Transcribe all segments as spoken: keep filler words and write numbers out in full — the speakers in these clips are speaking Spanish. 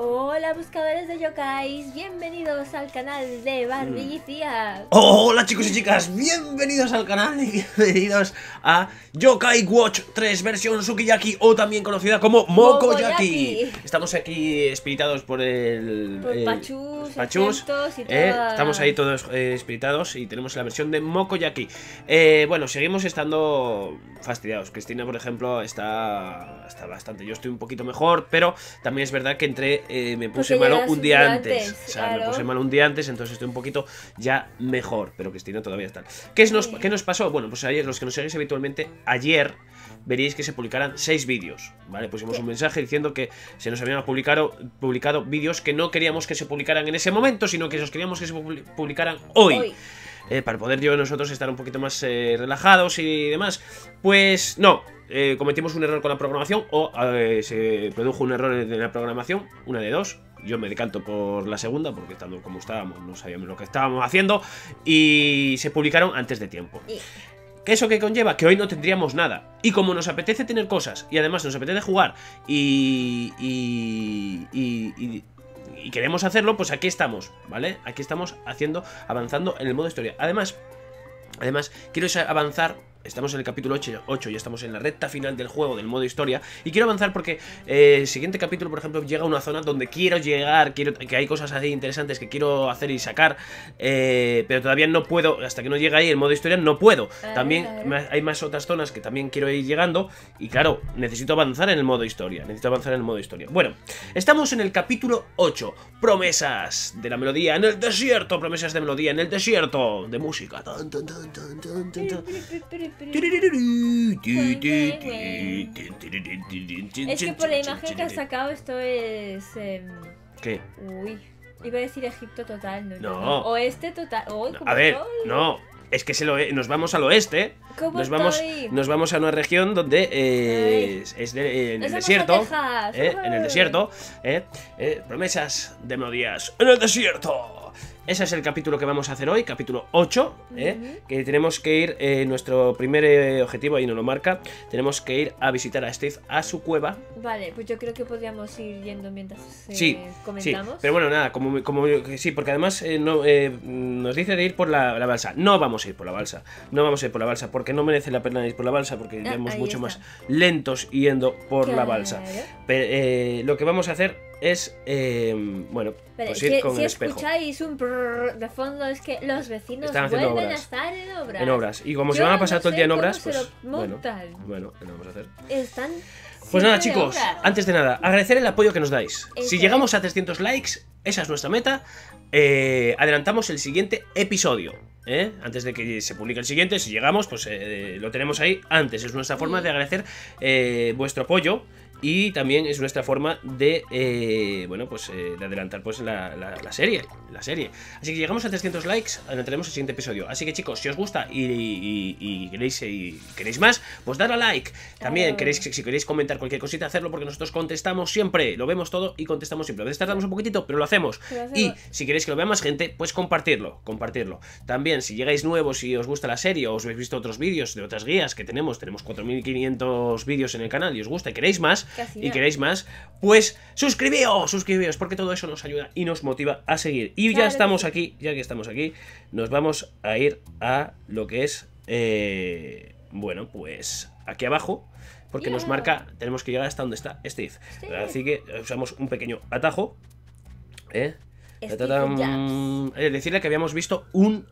Hola buscadores de yokais, bienvenidos al canal de Barbie y Cia. Oh, hola chicos y chicas, bienvenidos al canal y bienvenidos a Yokai Watch tres versión Sukiyaki o también conocida como Mukoyaki. Estamos aquí espiritados por el... Por el, pachús, pachús y eh, estamos ahí todos eh, espiritados y tenemos la versión de Mukoyaki. Eh, bueno, seguimos estando fastidiados. Cristina, por ejemplo, está, está bastante... Yo estoy un poquito mejor, pero también es verdad que entre... Eh, me puse malo un día antes, antes. O sea, claro. me puse malo un día antes, entonces estoy un poquito ya mejor, pero Cristina todavía está. ¿Qué, es nos, sí. ¿Qué nos pasó? Bueno, pues ayer, los que nos seguís habitualmente, ayer veríais que se publicaran seis vídeos, ¿vale? Pusimos sí. un mensaje diciendo que se nos habían publicado, publicado vídeos que no queríamos que se publicaran en ese momento, sino que nos queríamos que se publicaran hoy. hoy. Eh, para poder yo y nosotros estar un poquito más eh, relajados y demás. Pues no, eh, cometimos un error con la programación o eh, se produjo un error en la programación, una de dos. Yo me decanto por la segunda porque estando como estábamos no sabíamos lo que estábamos haciendo y se publicaron antes de tiempo. Sí. ¿Eso que conlleva? Que hoy no tendríamos nada. Y como nos apetece tener cosas y además nos apetece jugar y... y, y, y y queremos hacerlo, pues aquí estamos, ¿vale? Aquí estamos haciendo, avanzando en el modo historia. Además, además quiero avanzar, estamos en el capítulo ocho, ocho, ya estamos en la recta final del juego, del modo historia. Y quiero avanzar porque eh, el siguiente capítulo, por ejemplo, llega a una zona donde quiero llegar, quiero, que hay cosas así interesantes que quiero hacer y sacar. eh, Pero todavía no puedo, hasta que no llegue ahí el modo historia no puedo. También hay más otras zonas que también quiero ir llegando. Y claro, necesito avanzar en el modo historia, necesito avanzar en el modo historia. Bueno, estamos en el capítulo ocho, promesas de la melodía en el desierto, promesas de melodía en el desierto, de música. Tan, tan, tan, tan, tan, tan. Es que por la imagen que has sacado esto es... Eh... ¿Qué? Uy, iba a decir Egipto total, ¿no? no. no. Oeste total. Oh, no, a ver, todo. no, es que se lo, nos vamos al oeste. ¿Cómo nos vamos, nos vamos a una región donde eh, es, es de, eh, en, el desierto, eh, en el desierto. En el desierto. Promesas de melodías en el desierto. Ese es el capítulo que vamos a hacer hoy, capítulo ocho, ¿eh? Uh-huh. Que tenemos que ir, eh, nuestro primer eh, objetivo, ahí nos lo marca, tenemos que ir a visitar a Steve a su cueva. Vale, pues yo creo que podríamos ir yendo mientras eh, sí, comentamos. Sí, pero bueno, nada, como, como sí, porque además eh, no, eh, nos dice de ir por la, la balsa. No vamos a ir por la balsa, no vamos a ir por la balsa, porque no merece la pena ir por la balsa, porque ah, iremos mucho está. más lentos yendo por claro. la balsa. Pero, eh, lo que vamos a hacer... es, eh, bueno, vale, pues ir que, con si el espejo. Si escucháis un prrr de fondo es que los vecinos vuelven obras. a estar en obras. En obras. Y como Yo se van a pasar no todo el día en obras, pues bueno, bueno, ¿qué vamos a hacer? Están pues nada, chicos, obras. antes de nada, agradecer el apoyo que nos dais. Si qué? llegamos a trescientos likes, esa es nuestra meta, eh, adelantamos el siguiente episodio. ¿Eh? Antes de que se publique el siguiente, si llegamos, pues eh, lo tenemos ahí antes. Es nuestra forma sí. de agradecer eh, vuestro apoyo. Y también es nuestra forma de, eh, bueno, pues eh, de adelantar pues la, la, la serie, la serie. Así que llegamos a trescientos likes, adelantaremos el siguiente episodio. Así que chicos, si os gusta y, y, y, queréis, y queréis más, pues dar a like. También, claro. queréis, si queréis comentar cualquier cosita, hacerlo porque nosotros contestamos siempre. Lo vemos todo y contestamos siempre. A veces tardamos un poquitito, pero lo hacemos. Lo hacemos. Y si queréis que lo vea más gente, pues compartirlo, compartirlo. También, si llegáis nuevos y os gusta la serie o os habéis visto otros vídeos de otras guías que tenemos, tenemos cuatro mil quinientos vídeos en el canal y os gusta y queréis más, Casi y nada. queréis más, pues suscribíos, suscribíos, porque todo eso nos ayuda y nos motiva a seguir. Y claro ya estamos sí. aquí, ya que estamos aquí, nos vamos a ir a lo que es, eh, bueno, pues aquí abajo, porque yeah. nos marca, tenemos que llegar hasta donde está Steve. Steve. Así que usamos un pequeño atajo, ¿eh? Decirle que habíamos visto un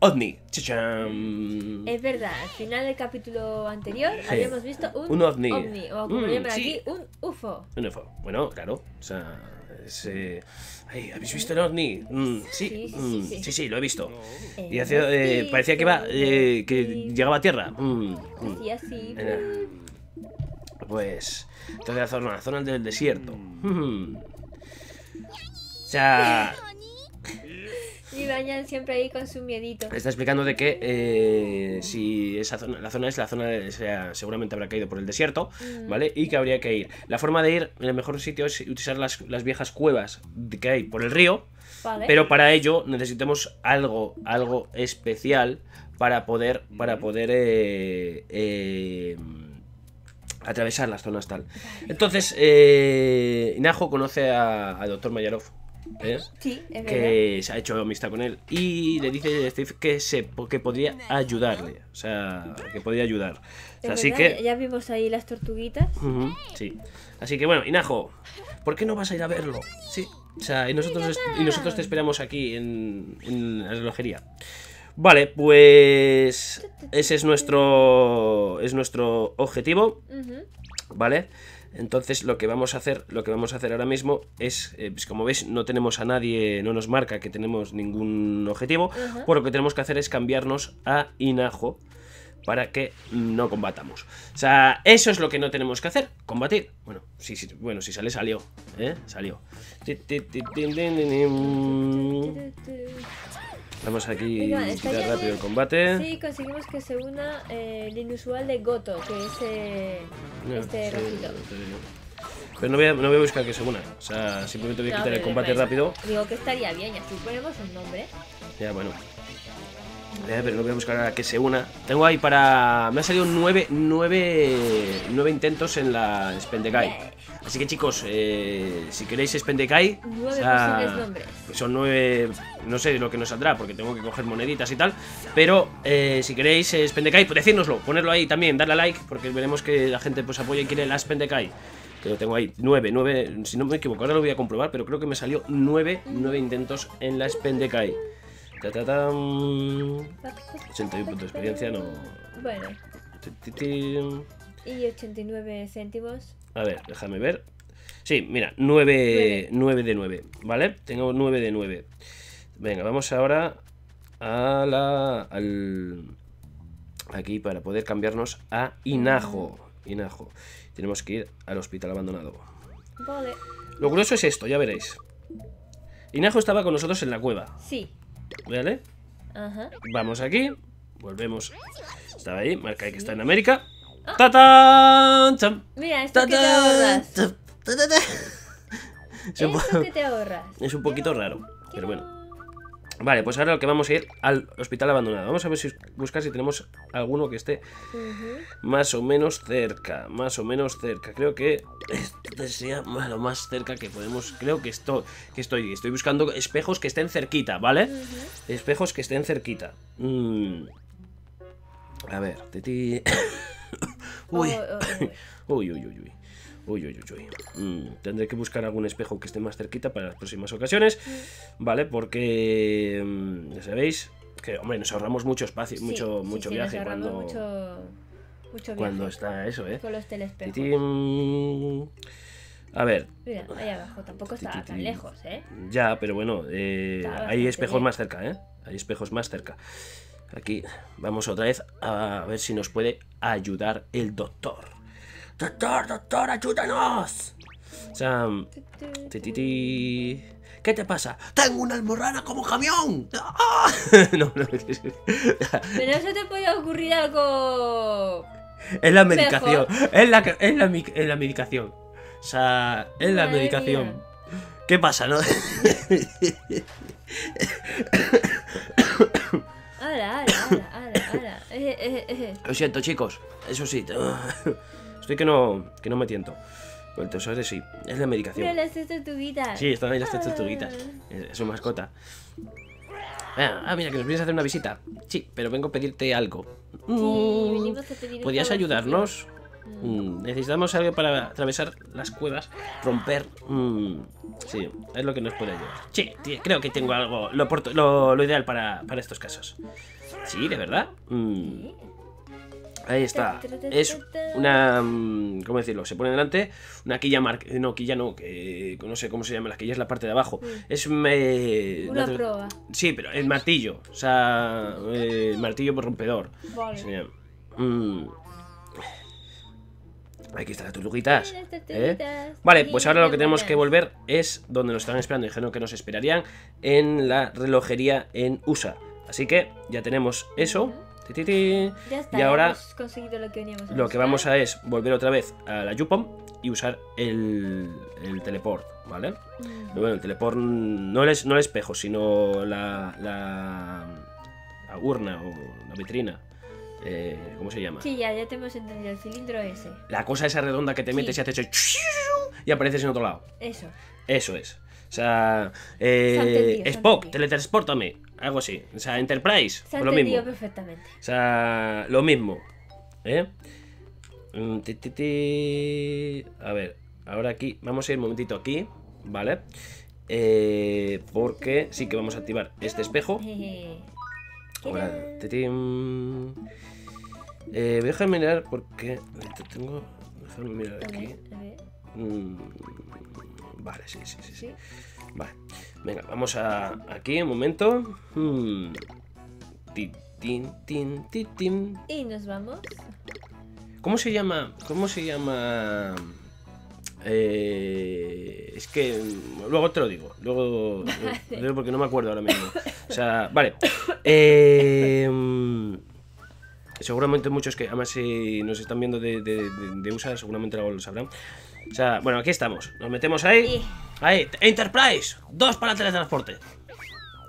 ovni. Chicham. Es verdad, al final del capítulo anterior sí. habíamos visto un, un ovni. ovni. O como mm, llaman sí. aquí, un U F O. Un U F O. Bueno, claro. O sea, es, eh... Ay, ¿habéis visto el ovni? Mm, sí. Sí sí, mm, sí, sí, sí, sí, lo he visto. El y hacia, eh, parecía que iba, eh, que llegaba a tierra. Mm, mm. Así. Pues, entonces la zona, la zona del desierto. Mm. O sea... Jibanyan siempre ahí con su miedito. Está explicando de que eh, si esa zona, la zona es la zona de, o sea, seguramente habrá caído por el desierto, mm. ¿vale? Y que habría que ir. La forma de ir, el mejor sitio es utilizar las, las viejas cuevas que hay por el río, vale. pero para ello necesitamos algo, algo especial para poder, para poder eh, eh, atravesar las zonas tal. Entonces, eh, Inajo conoce a, a Doctor Mayaroff. ¿Eh? Sí, es verdad. Que se ha hecho amistad con él y le dice a Steve que, se, que podría ayudarle, o sea, que podría ayudar. O sea, así que... Ya vimos ahí las tortuguitas. Uh-huh, sí. Así que bueno, Inajo, ¿por qué no vas a ir a verlo? Sí. O sea, y nosotros, y nosotros te esperamos aquí en, en la relojería. Vale, pues ese es nuestro, es nuestro objetivo. Uh-huh. Vale. Entonces lo que vamos a hacer, lo que vamos a hacer ahora mismo es, eh, pues como veis, no tenemos a nadie, no nos marca que tenemos ningún objetivo. Uh-huh. Por lo que tenemos que hacer es cambiarnos a Inajo para que no combatamos. O sea, eso es lo que no tenemos que hacer, combatir. Bueno, sí, sí, bueno, si sale, salió, ¿eh? Salió. Vamos aquí. Venga, quitar rápido el combate. Sí, conseguimos que se una eh, el inusual de Goto, que es eh, no, este sí, rojito. Pero no voy, a, no voy a buscar que se una. O sea, simplemente voy a no, quitar el combate rápido. Digo que estaría bien, ya suponemos un nombre. Ya, bueno. Eh, pero no voy a buscar a que se una. Tengo ahí para... Me han salido nueve intentos en la Spendekai. Así que chicos, eh, si queréis Spendekai, o sea, son nueve, no sé lo que nos saldrá porque tengo que coger moneditas y tal. Pero eh, si queréis Spendekai, pues decírnoslo, ponerlo ahí también, darle a like, porque veremos que la gente pues apoya y quiere la Spendekai. Que lo tengo ahí, nueve, nueve, si no me equivoco, ahora lo voy a comprobar, pero creo que me salió nueve, nueve intentos en la Spendekai. ochenta y uno puntos de experiencia, no. Bueno. Y ochenta y nueve céntimos. A ver, déjame ver. Sí, mira, nueve, nueve de nueve. ¿Vale? Tengo nueve de nueve. Venga, vamos ahora a la. Al, aquí para poder cambiarnos a Inajo. Inajo. Tenemos que ir al hospital abandonado. Vale. Lo grueso es esto, ya veréis. Inajo estaba con nosotros en la cueva. Sí. ¿Vale? Ajá. Vamos aquí, volvemos. Estaba ahí, marca ahí que está en América. Oh. ¡Tatán! Cham. Mira, esto ¡tatán! Que te ahorras. Cham. Es, esto que te ahorras. Es un poquito raro, pero bueno. Vale, pues ahora lo que vamos a ir al hospital abandonado. Vamos a ver si buscar si tenemos alguno que esté uh-huh. más o menos cerca. Más o menos cerca. Creo que este sea lo más cerca que podemos. Creo que estoy, que estoy, estoy buscando espejos que estén cerquita, ¿vale? Uh-huh. Espejos que estén cerquita. Mm. A ver, titi. Uy. Uy, uy, uy, uy. Uy, uy, uy, uy. Mm, tendré que buscar algún espejo que esté más cerquita para las próximas ocasiones. Vale, porque mm, ya sabéis que, hombre, nos ahorramos mucho espacio, sí, mucho, sí, mucho, sí, viaje nos cuando, mucho, mucho viaje cuando está eso, ¿eh? Con los telespejos. ¡Titín! A ver. Mira, ahí abajo tampoco está ¡titín! Tan lejos, ¿eh? Ya, pero bueno, eh, hay espejos bien. Más cerca, ¿eh? Hay espejos más cerca. Aquí vamos otra vez a ver si nos puede ayudar el doctor. Doctor, doctor, ayúdanos. Sam. Tititi. ¿Qué te pasa? ¡Tengo una almorrana como camión! ¡Ah! No, no. Pero eso te puede ocurrir algo. Es la medicación. Es la, es la, es la medicación. O sea, es la Madre medicación. Mía. ¿Qué pasa, no? Ahora, ahora, ahora, ahora. Eh, eh, eh. Lo siento, chicos. Eso sí. Estoy que no, que no me tiento. El tesoro sí, es la medicación. Pero las tortuguitas. Sí, están ahí las tortuguitas. Es, es su mascota. Ah, ah, mira, que nos vienes a hacer una visita. Sí, pero vengo a pedirte algo. Sí, venimos a pedir. ¿Podrías ayudarnos? Mm, necesitamos algo para atravesar las cuevas, romper. Mm, sí, es lo que nos puede ayudar. Sí, tío, creo que tengo algo, lo, lo, lo ideal para, para estos casos. Sí, de verdad. Mm. Ahí está, es una, ¿cómo decirlo? Se pone delante una quilla, mar... no, quilla no, que no sé cómo se llama, la quilla es la parte de abajo. Sí. Es me... una la... prueba. Sí, pero el martillo, o sea, el martillo rompedor. Vale. Sí. Mm. Aquí están las tortuguitas, ¿eh? Vale, pues ahora lo que tenemos que volver es donde nos están esperando. Dijeron que nos esperarían en la relojería en U S A. Así que ya tenemos eso. Ya está, y ahora hemos conseguido lo que veníamos a lo buscar. Que vamos a es volver otra vez a la Yupom y usar el, el teleport, ¿vale? Mm. Bueno, el teleport no el, no el espejo, sino la, la, la urna o la vitrina. Eh, ¿Cómo se llama? Sí, ya, ya te hemos entendido, el cilindro ese. La cosa esa redonda que te metes sí. y haces eso y apareces en otro lado. Eso. Eso es. O sea, eh, se Spock, teletranspórtame, algo así. O sea, Enterprise, se lo mismo. Perfectamente. O sea, lo mismo. ¿Eh? A ver, ahora aquí, vamos a ir un momentito aquí, ¿vale? Eh, porque sí que vamos a activar este espejo. Ahora, eh, voy a mirar porque tengo. Déjame mirar aquí. Vale, sí, sí, sí, sí. Vale. Venga, vamos a aquí un momento. Hmm. Titín, tin, titín. Y nos vamos. ¿Cómo se llama? ¿Cómo se llama? Eh, es que luego te lo digo. Luego, vale. Porque no me acuerdo ahora mismo. O sea, vale. Eh, seguramente muchos que, además, si nos están viendo de, de, de, de U S A, seguramente luego lo sabrán. O sea, bueno, aquí estamos. Nos metemos ahí. Ahí, Enterprise, dos para teletransporte.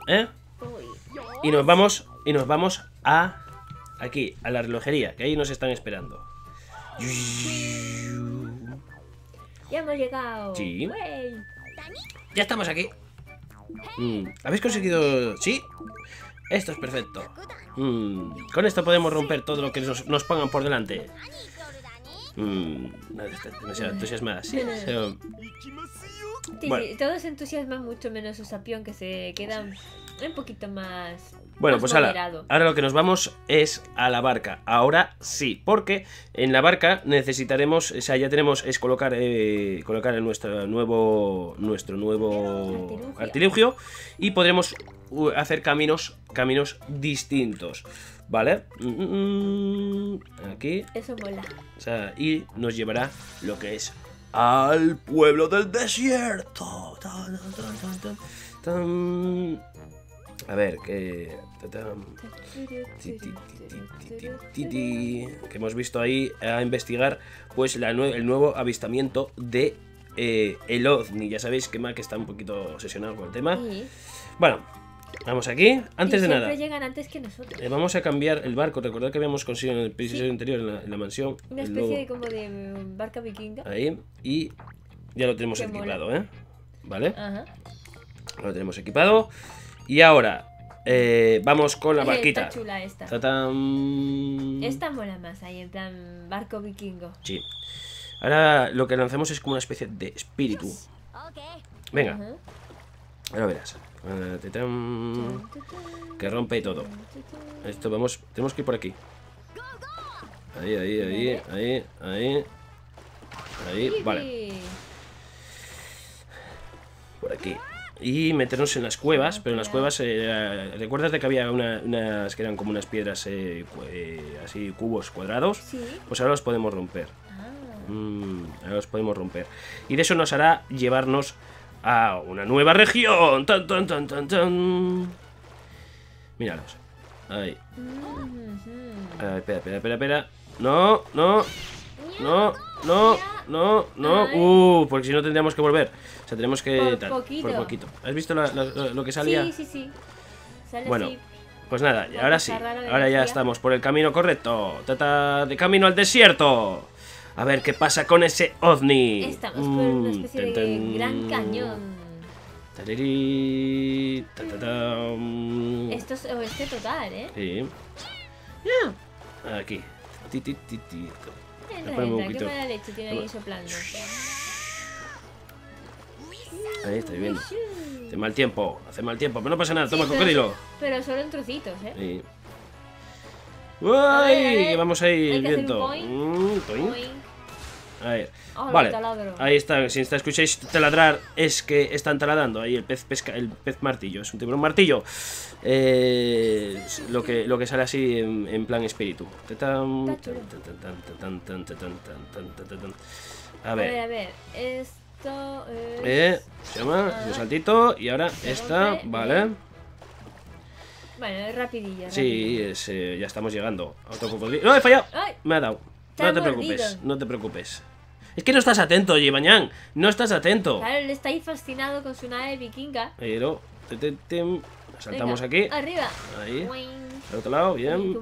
¿Eh? Y nos vamos, y nos vamos a aquí, a la relojería, que ahí nos están esperando. Ya hemos llegado. Sí. Wey. Ya estamos aquí. Mm. ¿Habéis conseguido? Sí. Esto es perfecto. Mm. Con esto podemos romper todo lo que nos, nos pongan por delante. Mm. Demasiado entusiasmada. Sí, demasiado... sí, bueno. Sí, todos entusiasman mucho menos Usapión, que se queda un poquito más... Bueno, pues ahora, ahora lo que nos vamos es a la barca. Ahora sí, porque en la barca necesitaremos, o sea, ya tenemos es colocar, eh, colocar en nuestro nuevo, nuestro nuevo artilugio. artilugio y podremos hacer caminos, caminos distintos, ¿vale? Aquí. Eso mola. O sea, y nos llevará lo que es al pueblo del desierto. Tan, tan, tan, tan, tan. A ver, que... que hemos visto ahí a investigar pues la nue el nuevo avistamiento de eh, el ovni. Ya sabéis que Mac está un poquito obsesionado con el tema. Sí. Bueno, vamos aquí. Antes y de nada... llegan antes que nosotros. Eh, vamos a cambiar el barco. Recordad que habíamos conseguido en el episodio sí. anterior, en la, en la mansión. Una especie de, como de barca vikinga. Ahí. Y ya lo tenemos equipado, ¿eh? ¿Vale? Ajá. Lo tenemos equipado. Y ahora, eh, vamos con la barquita. Está chula esta. ¡Tatán! Esta mola más ahí, en plan barco vikingo. Sí. Ahora lo que lanzamos es como una especie de espíritu. Venga. Uh-huh. Ahora verás. ¡Tatán! Que rompe todo. Esto, vamos, tenemos que ir por aquí. Ahí, ahí, ahí, ahí, ahí. Ahí, vale. Por aquí. Y meternos en las cuevas, pero en las cuevas, eh, ¿recuerdas de que había una, unas que eran como unas piedras eh, eh, así, cubos cuadrados? ¿Sí? Pues ahora los podemos romper. Ah. Mm, ahora los podemos romper. Y de eso nos hará llevarnos a una nueva región. Tan, tan, tan, tan, tan. Míralos. Ahí. A ver, espera, espera, espera, espera. No, no, no, no. No, no, ay. uh, porque si no tendríamos que volver. O sea, tenemos que... Por tal, poquito. Por poquito. ¿Has visto la, la, la, lo que salía? Sí, sí, sí. Sale bueno, así. Pues nada, vamos, ahora sí. Ahora ya estamos por el camino correcto. Trata de camino al desierto. A ver qué pasa con ese ovni. Estamos mm, por una especie tan, tan, de gran cañón. Tariri, ta, ta, ta, um. Esto es este total, ¿eh? Sí. No. Aquí. Ti, ti, ti, ti. Entra, entra, que mala leche tiene ahí soplando. Ahí está lloviendo. Hace mal tiempo, hace mal tiempo, pero no pasa nada, toma sí, cocodrilo. Pero solo en trocitos, ¿eh? Sí. ¡Uy! A ver, a ver. Vamos ahí el viento. Boing, boing. A ver. Oh, vale. Ahí está, si escucháis taladrar, es que están taladrando ahí el pez pesca, el pez martillo, es un tiburón martillo. Eh, lo que lo que sale así en, en plan espíritu. A ver, a ver, esto es... eh, se llama, ah, un saltito y ahora esta, vale. Bueno, es rapidillo. Sí, es, eh, ya estamos llegando. Otro cocodrilo. No, he fallado. Ay. Me ha dado. No te preocupes, no te preocupes. Es que no estás atento, Jibanyan. No estás atento. Claro, él está ahí fascinado con su nave vikinga. Pero... Saltamos. Venga, aquí. Arriba. Ahí. Al otro lado, bien.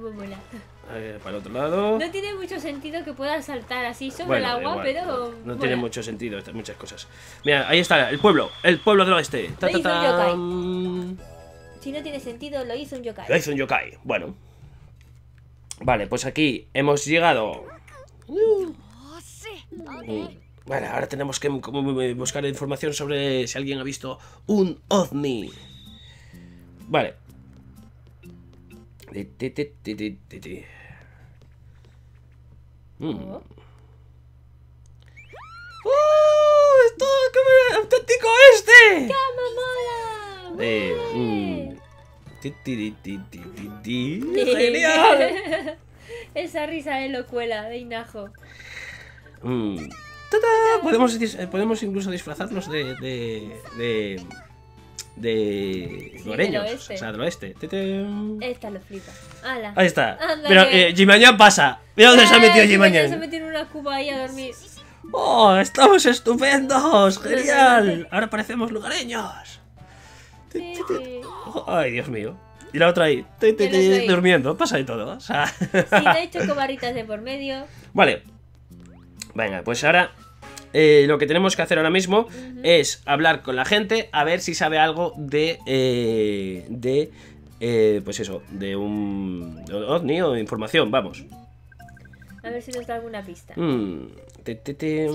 Eh, para el otro lado. No tiene mucho sentido que pueda saltar así sobre bueno, el agua, igual, pero... No, no bueno. tiene mucho sentido, muchas cosas. Mira, ahí está, el pueblo, el pueblo del oeste. Ta, ta, ta. Si no tiene sentido, lo hizo un yokai. Lo hizo un yokai, bueno. Vale, pues aquí hemos llegado. Vale, ahora tenemos que buscar información sobre si alguien ha visto un ovni. Vale. Mm. Oh, ¡es todo el auténtico este! ¡Qué mola! Eh, mm. ti, ti, ti, ti, ti, ti. ¡Genial! Esa risa de locuela de Inajo. Mm. Podemos, podemos incluso disfrazarnos de... de, de... de sí, lugareños, o sea, del oeste. Esta lo flipa. Ala. Ahí está. Anda, pero eh, Gimañan pasa. Mira dónde eh, se ha metido Gimañan. Se ha metido en una cuba ahí a dormir. ¡Oh, estamos estupendos! ¡Genial! Ahora parecemos lugareños. Sí. Ay, Dios mío. Y la otra ahí, te, te, te, no durmiendo. Pasa de todo. O sea. Sí, de hecho, con barritas de por medio. Vale. Venga, pues ahora... Eh, lo que tenemos que hacer ahora mismo uh-huh. es hablar con la gente, a ver si sabe algo de, eh, de eh, pues eso, de un ovni o información, vamos. A ver si nos da alguna pista. Mm. Te, te, te.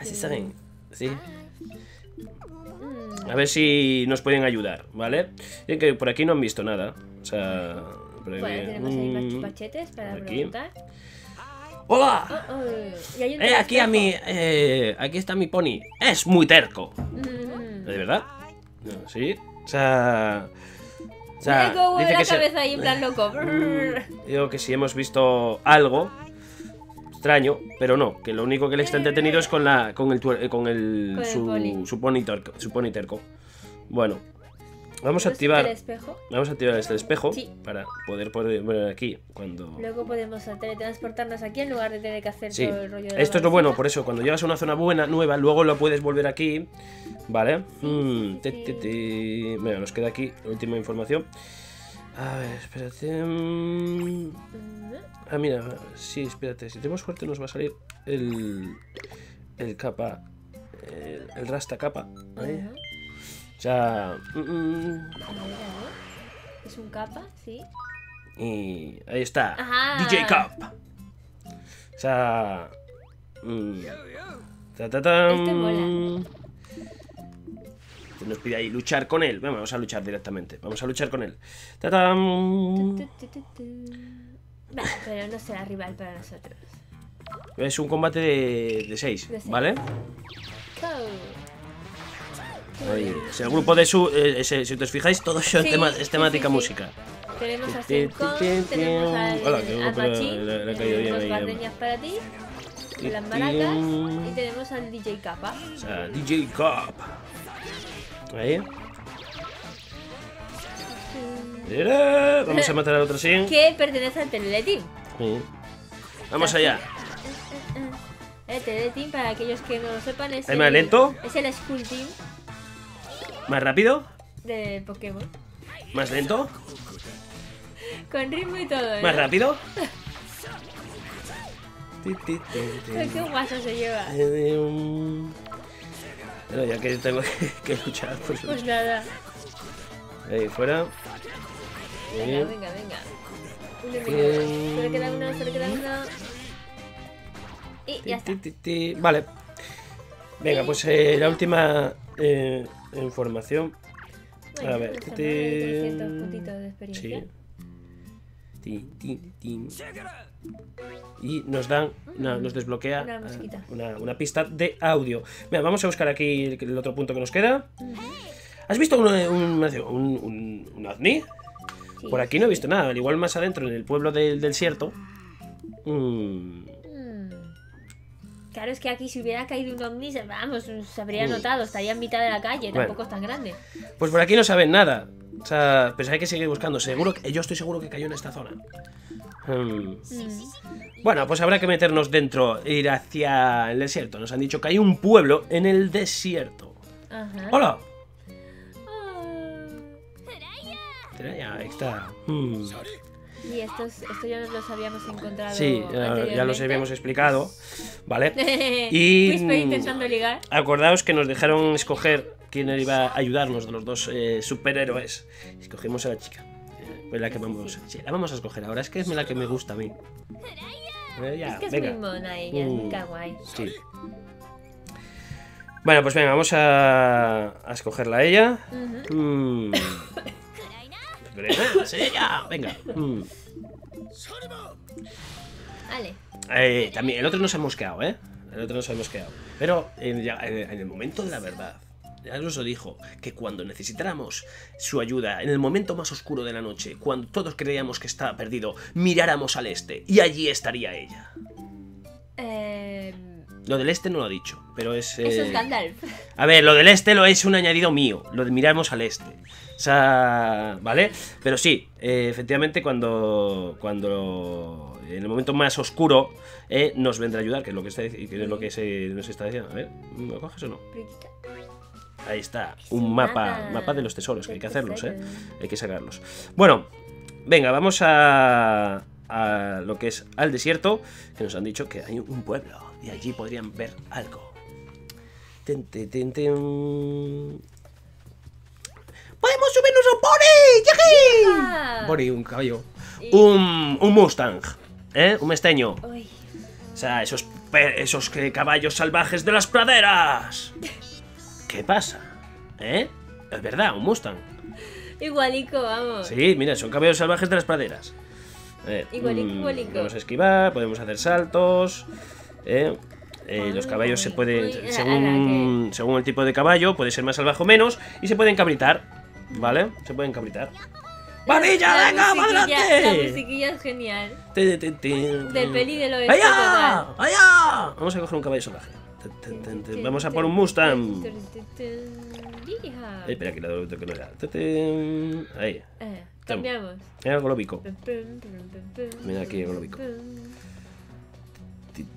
Así saben, sí. A ver si nos pueden ayudar, ¿vale? Es que por aquí no han visto nada, o sea... Bueno, tenemos ahí más chupachetes para preguntar. ¡Hola! Oh, oh. ¿Y eh, aquí a mi, eh, aquí está mi pony. Es muy terco. Mm. ¿De verdad? No, sí. O sea... O sea Me dice la que cabeza se... ahí en plan loco. Digo que si hemos visto algo extraño, pero no. Que lo único que le está entretenido es con la con el, con el, con su, el pony. Su, pony terco, su pony terco. Bueno. Vamos a activar el espejo. Vamos a activar este espejo sí. para poder poner aquí cuando... Luego podemos teletransportarnos aquí en lugar de tener que hacer sí. todo el rollo de la Esto es lo bueno, por eso, cuando llegas a una zona buena, nueva, luego lo puedes volver aquí. Vale. Sí, mm, sí, te, te, te. Bueno, nos queda aquí la última información. A ver, espérate. Ah, mira, sí, espérate. Si tenemos suerte nos va a salir el... El capa... El, el rasta capa. Ahí. Uh-huh. O sea... Mm, es un Kappa, sí. Y ahí está. Ajá. D J Kappa. O sea... Mm, ta, ta, ta, este mola. Nos pide ahí luchar con él. Bueno, vamos a luchar directamente. Vamos a luchar con él. Ta, ta, tu, tu, tu, tu. Vale, pero no será rival para nosotros. Es un combate de seis, ¿vale? Go. Oye, si el grupo de su, eh, si, si os fijáis, todo sí, tema, es temática sí, sí, música. Sí. Tenemos a Sencon, tenemos a, Hola, a, a Pachi, la, la tenemos barreñas para ti, las maracas y tenemos al D J Kappa. O sea, D J Kappa. Ahí. Vamos a matar al otro sin. Que pertenece al Tenele Team. Sí. Vamos allá. El Tenele Team, para aquellos que no lo sepan, es el, más lento. Es el School Team. ¿Más rápido? De Pokémon. ¿Más lento? Con ritmo y todo, ¿eh? ¿Más rápido? ¿Qué guaso se lleva? Bueno, ya que tengo que luchar, pues... Pues nada. Ahí, fuera. Venga, venga, venga. Solo queda uno, solo queda uno. Y ya está. Vale. Venga, pues eh, la última... Eh, información. Bueno, a ver, te... sí. Tin, tin, tin. Y nos dan, no, nos desbloquea una, uh, una, una pista de audio. Mira, vamos a buscar aquí el, el otro punto que nos queda. Uh-huh. ¿Has visto un, un, un, un, un ovni? Sí, por aquí sí. no he visto nada. Al igual más adentro, en el pueblo del desierto. Mm. Claro, es que aquí si hubiera caído un ovni, vamos, se habría notado, estaría en mitad de la calle, bueno, tampoco es tan grande. Pues por aquí no saben nada. O sea, pues hay que seguir buscando. Seguro que, yo estoy seguro que cayó en esta zona. Hmm. Mm. Bueno, pues habrá que meternos dentro e ir hacia el desierto. Nos han dicho que hay un pueblo en el desierto. Ajá. ¡Hola! Oh. extraña, extra. Mm. Y estos, esto ya los habíamos encontrado. Sí, ya los habíamos explicado, ¿vale? Y Whisper intentando ligar. Acordaos que nos dejaron escoger quién iba a ayudarnos de los dos eh, superhéroes. Escogimos a la chica. Eh, pues la que vamos, sí, la vamos a escoger ahora. Es que es la que me gusta a mí. Eh, ya, es que es venga. Muy mona ella, mm, muy kawaii. Sí. Bueno, pues venga, vamos a, a escogerla a ella. Uh-huh. Mm. ¡Es ella! Venga. Mm. Vale. Eh, también, el otro nos ha mosqueado, ¿eh? El otro nos ha mosqueado. Pero en, en, en el momento de la verdad, ya nos lo dijo, que cuando necesitáramos su ayuda, en el momento más oscuro de la noche, cuando todos creíamos que estaba perdido, miráramos al este y allí estaría ella. Eh... Lo del este no lo ha dicho, pero es... Eh... Eso es Gandalf. A ver, lo del este lo es un añadido mío, lo de mirarnos al este. O sea, ¿vale? Pero sí, eh, efectivamente cuando... cuando en el momento más oscuro eh, nos vendrá a ayudar, que es lo que, está, que, es lo que se, nos está diciendo. A ver, ¿lo coges o no? Ahí está, un mapa, mapa de los tesoros, que hay que hacerlos, ¿eh? Hay que sacarlos. Bueno, venga, vamos a... a lo que es al desierto, que nos han dicho que hay un pueblo y allí podrían ver algo. Ten, ten, ten, ten. ¡Podemos subirnos a un pony! ¡Yahí! Pony, un caballo. Y... Un, un Mustang, ¿eh? Un mesteño. Uy. O sea, esos, esos caballos salvajes de las praderas. ¿Qué pasa? ¿Eh? Es verdad, un Mustang. Igualico, vamos. Sí, mira, son caballos salvajes de las praderas. Eh, igualico, igualico. Podemos esquivar, podemos hacer saltos. Eh, eh, los caballos se pueden, según, según el tipo de caballo, puede ser más salvaje o menos. Y se pueden cabritar, ¿vale? Se pueden cabritar. ¡Varilla, venga, para adelante! La musiquilla es genial. Del peli del oeste. ¡Allá! ¡Allá! Vamos a coger un caballo salvaje. Vamos a por un Mustang. Espera, que lo que no era. Ahí. Cambiamos. Mira el glóbico. Mira aquí el glóbico.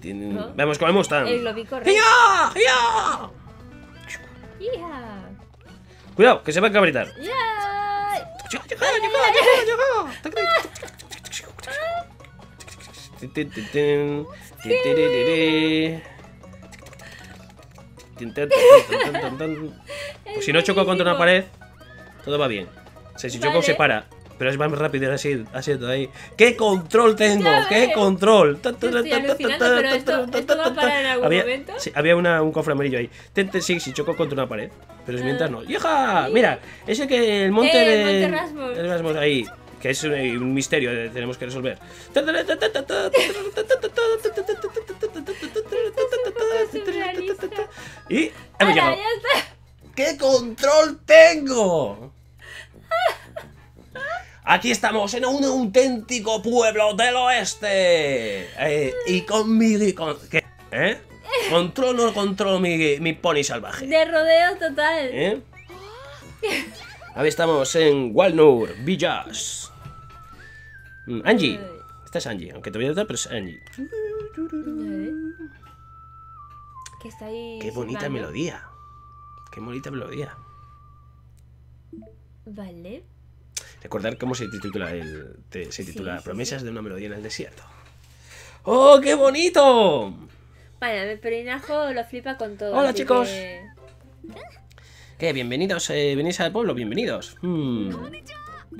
¿No? Vamos con el Mustang. El glóbico. ¡Ya! ¡Ya! Cuidado, que se va a cabritar. Pues si no choco contra una pared, todo va bien. O sea, si choco se para. Pero es más rápido, así, así, todo ahí. ¡Qué control tengo! ¡Qué control! Había un cofre amarillo ahí. Tente, sí, si choco contra una pared. Pero si mientras no. ¡Hija! Mira, ese que el monte de. El Monte Rasmus. Ahí. Que es un misterio que tenemos que resolver. Y hemos llegado. ¡Qué control tengo! Aquí estamos en un auténtico pueblo del oeste. Eh, y con mi... Con, ¿eh? Controlo o controlo mi, mi pony salvaje. De rodeo total. ¿Eh? Ahí estamos en Walnut Villas. Angie. Esta es Angie, aunque te voy a dar, pero es Angie. Que está ahí. Qué bonita silbando. Melodía. Qué bonita melodía. Vale. Recordar cómo se titula el, te, se titula sí, Promesas sí, sí. de una melodía en el desierto. ¡Oh, qué bonito! Vale, pero Inajo lo flipa con todo. Hola, chicos. Que... ¿Qué? Bienvenidos, eh, venís al pueblo, bienvenidos. Hmm.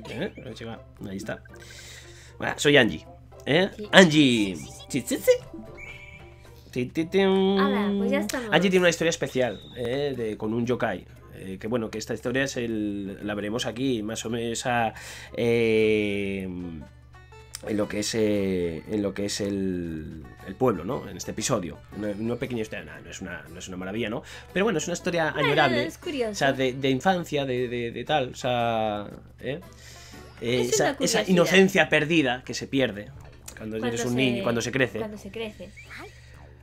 ¿Eh? Ahí está. Bueno, soy Angie. ¿Eh? Sí. Angie. Sí, sí, sí. Ti, ti, ti, um. Hola, pues ya estamos. Angie tiene una historia especial eh, de, con un yokai. Eh, que bueno, que esta historia es el, la veremos aquí, más o menos a, eh, en lo que es, eh, en lo que es el, el pueblo, ¿no? En este episodio. Una, una pequeña historia, no, no, es una, no es una maravilla, ¿no? Pero bueno, es una historia no, añorable. No, no, es curioso. O sea, de, de infancia, de, de, de tal, o sea. ¿eh? Eh, es esa, esa inocencia perdida que se pierde cuando, cuando eres un se, niño, cuando se crece. Cuando se crece.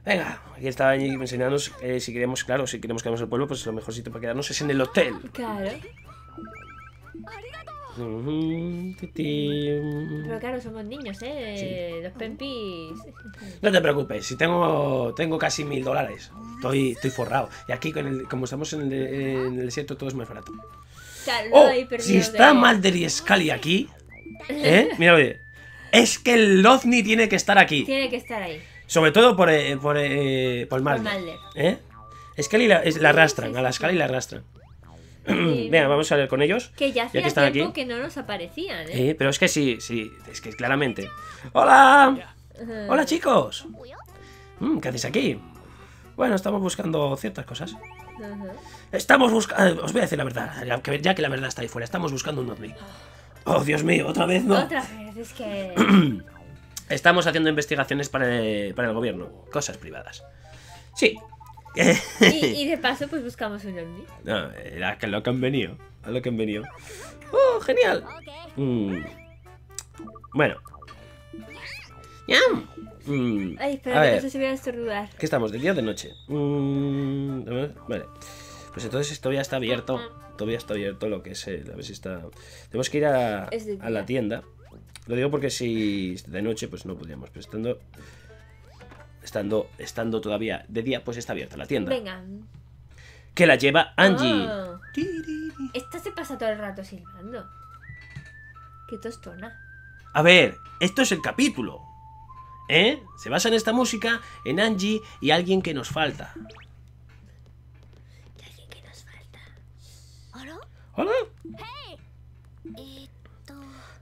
Venga, aquí estaba Angie enseñándonos eh, si queremos, claro, si queremos quedarnos en el pueblo, pues lo mejor sitio para quedarnos es en el hotel. Claro. Pero claro, somos niños, ¿eh? Sí. Los Pempis. No te preocupes, si tengo tengo casi mil dólares. Estoy, estoy forrado. Y aquí, con el, como estamos en el, en el desierto, todo es más barato. Oh, si está Mulder y Scully aquí, ¿eh? Mira, oye, es que el Lozny tiene que estar aquí. Tiene que estar ahí. Sobre todo por, eh, por, eh, por Mulder. Por Mulder. ¿Eh? Scully la, es, la arrastran, a la Scully la arrastran. Sí, venga, vamos a hablar con ellos. Que ya hacía ya que están tiempo aquí. Que no nos aparecían, ¿eh? ¿Eh? Pero es que sí, sí, es que claramente. ¡Hola! Uh-huh. ¡Hola, chicos! Mm, ¿qué hacéis aquí? Bueno, estamos buscando ciertas cosas. Uh-huh. Estamos buscando... Os voy a decir la verdad, ya que la verdad está ahí fuera. Estamos buscando un ovni. ¡Oh, Dios mío! ¿Otra vez no? Otra vez, es que... Estamos haciendo investigaciones para el, para el gobierno. Cosas privadas. Sí. y, y de paso pues buscamos un ovni. No, era que lo que han venido, lo que han venido. ¡Oh, genial! Mm. Bueno. Mm. Ay, espera, que no sé si voy a estornudar. ¿Qué estamos? ¿De día o de noche? Mm. Vale. Pues entonces esto ya está abierto. Todavía está abierto lo que es el, a ver si está... Tenemos que ir a, a la tienda. Lo digo porque si de noche pues no podríamos, pero estando... Estando, estando todavía de día, pues está abierta la tienda. Venga. Que la lleva Angie. Oh. Esta se pasa todo el rato silbando. Qué tostona. A ver, esto es el capítulo, ¿eh? Se basa en esta música, en Angie y alguien que nos falta. ¿Y alguien que nos falta? ¿Hola? ¿Hola? Hey.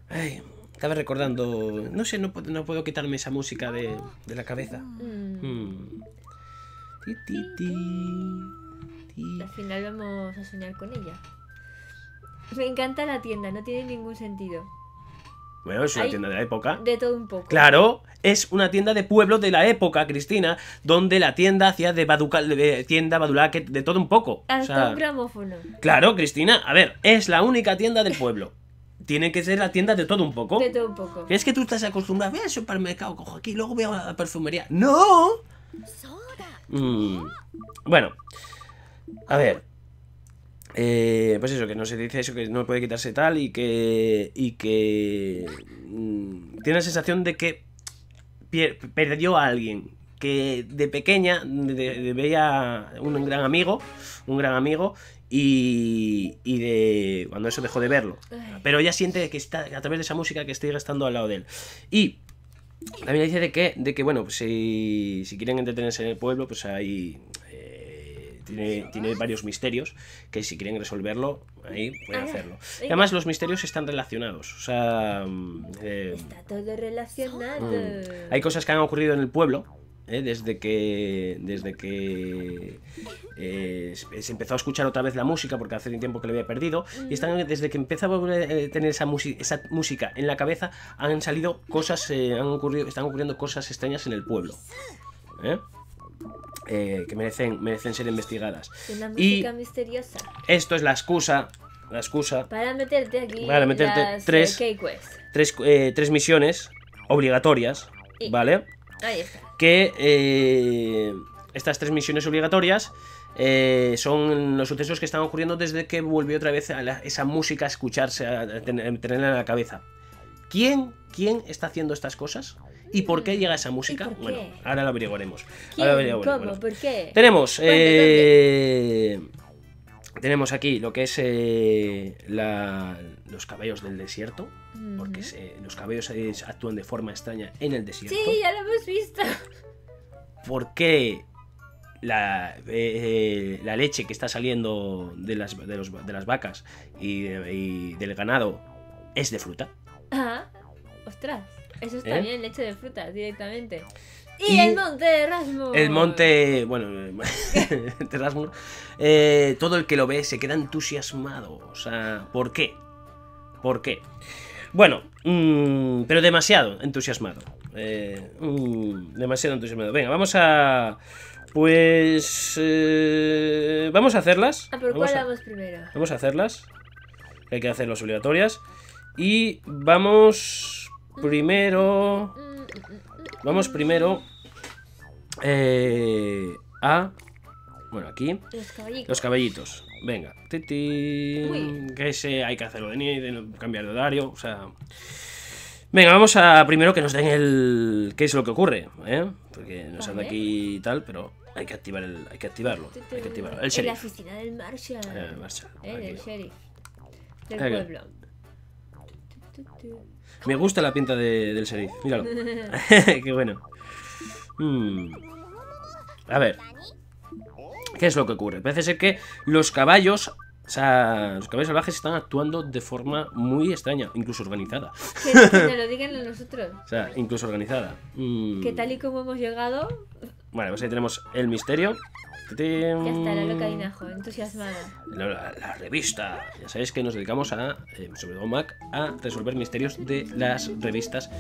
Ay. Estaba recordando... No sé, no puedo, no puedo quitarme esa música de, de la cabeza. Mm. Mm. Ti, ti, ti, ti. Al final vamos a soñar con ella. Me encanta la tienda, no tiene ningún sentido. Bueno, es una Hay tienda de la época. De todo un poco. Claro, es una tienda de pueblo de la época, Cristina, donde la tienda hacía de, baduca, de tienda badulaque, de todo un poco. Hasta o sea, un gramófono. Claro, Cristina, a ver, es la única tienda del pueblo. Tiene que ser la tienda de todo un poco. De todo un poco. Es que tú estás acostumbrado. Voy al supermercado, cojo aquí, luego voy a la perfumería. ¡No! Mm. Bueno. A ver. Eh, pues eso, que no se dice eso, que no puede quitarse tal y que... Y que... Mm, tiene la sensación de que pier perdió a alguien. Que de pequeña de, de, veía un gran amigo, un gran amigo... Y, y de cuando eso dejó de verlo. Pero ella siente que está a través de esa música que estoy gastando al lado de él. Y también dice de que, de que bueno, pues si, si quieren entretenerse en el pueblo, pues hay eh, tiene, tiene varios misterios que si quieren resolverlo, ahí pueden hacerlo. Y además los misterios están relacionados. O sea, eh, está todo relacionado. Hay cosas que han ocurrido en el pueblo. Eh, desde que desde que eh, se empezó a escuchar otra vez la música, porque hace tiempo que lo había perdido, y están, desde que empezó a volver a tener esa, esa música en la cabeza, han salido cosas, eh, han ocurrido, están ocurriendo cosas extrañas en el pueblo, ¿eh? Eh, que merecen, merecen ser investigadas. Una música y misteriosa. Esto es la excusa, la excusa para meterte aquí, para meterte las tres, tres, eh, tres misiones obligatorias, y, ¿vale? Ahí está. Que eh, estas tres misiones obligatorias eh, son los sucesos que están ocurriendo desde que volvió otra vez a la, esa música a escucharse, a tenerla en la cabeza. ¿Quién, ¿Quién está haciendo estas cosas? ¿Y por qué llega esa música? Bueno, ahora lo averiguaremos. ¿Quién? Ahora averiguaremos. ¿Cómo? Bueno. ¿Por qué? Tenemos, eh, tenemos aquí lo que es eh, la, los caballos del desierto. Porque se, los cabellos actúan de forma extraña en el desierto. Sí, ya lo hemos visto. Porque la, eh, la leche que está saliendo de las, de los, de las vacas y, y del ganado es de fruta. Ajá. Ostras, eso está ¿Eh? bien, leche de fruta directamente. Y, y el monte Rasmus. El monte, bueno, de Rasmus, eh, todo el que lo ve se queda entusiasmado. O sea, ¿por qué? ¿Por qué? Bueno, mmm, pero demasiado entusiasmado. Eh, mmm, demasiado entusiasmado. Venga, vamos a... Pues... Eh, vamos a hacerlas. ¿A por cuál vamos primero? Vamos a hacerlas. Hay que hacer las obligatorias. Y vamos primero... Vamos primero... Eh, a... Bueno, aquí. Los caballitos. Los caballitos. Venga. Titín. Que ese hay que hacerlo de niño, de cambiar de horario. O sea. Venga, vamos a primero que nos den el. ¿Qué es lo que ocurre? ¿Eh? Porque nos vale. Anda aquí y tal, pero hay que activar el. Hay que activarlo. Hay que activarlo. El sheriff. En la oficina del Marshall. El Marshall. El, el sheriff. del okay. pueblo. Me gusta la pinta de, del sheriff, míralo. Qué bueno. Hmm. A ver. ¿Qué es lo que ocurre? Parece ser que los caballos... O sea, los caballos salvajes están actuando de forma muy extraña, incluso organizada. Que, que nos lo digan a nosotros. O sea, incluso organizada. Mm. Que tal y como hemos llegado... Bueno, pues ahí tenemos el misterio. ¡Titín! Ya está, la loca de Inajo, entusiasmada. La, la, la revista. Ya sabéis que nos dedicamos a, eh, sobre todo Mac, a resolver misterios de las revistas.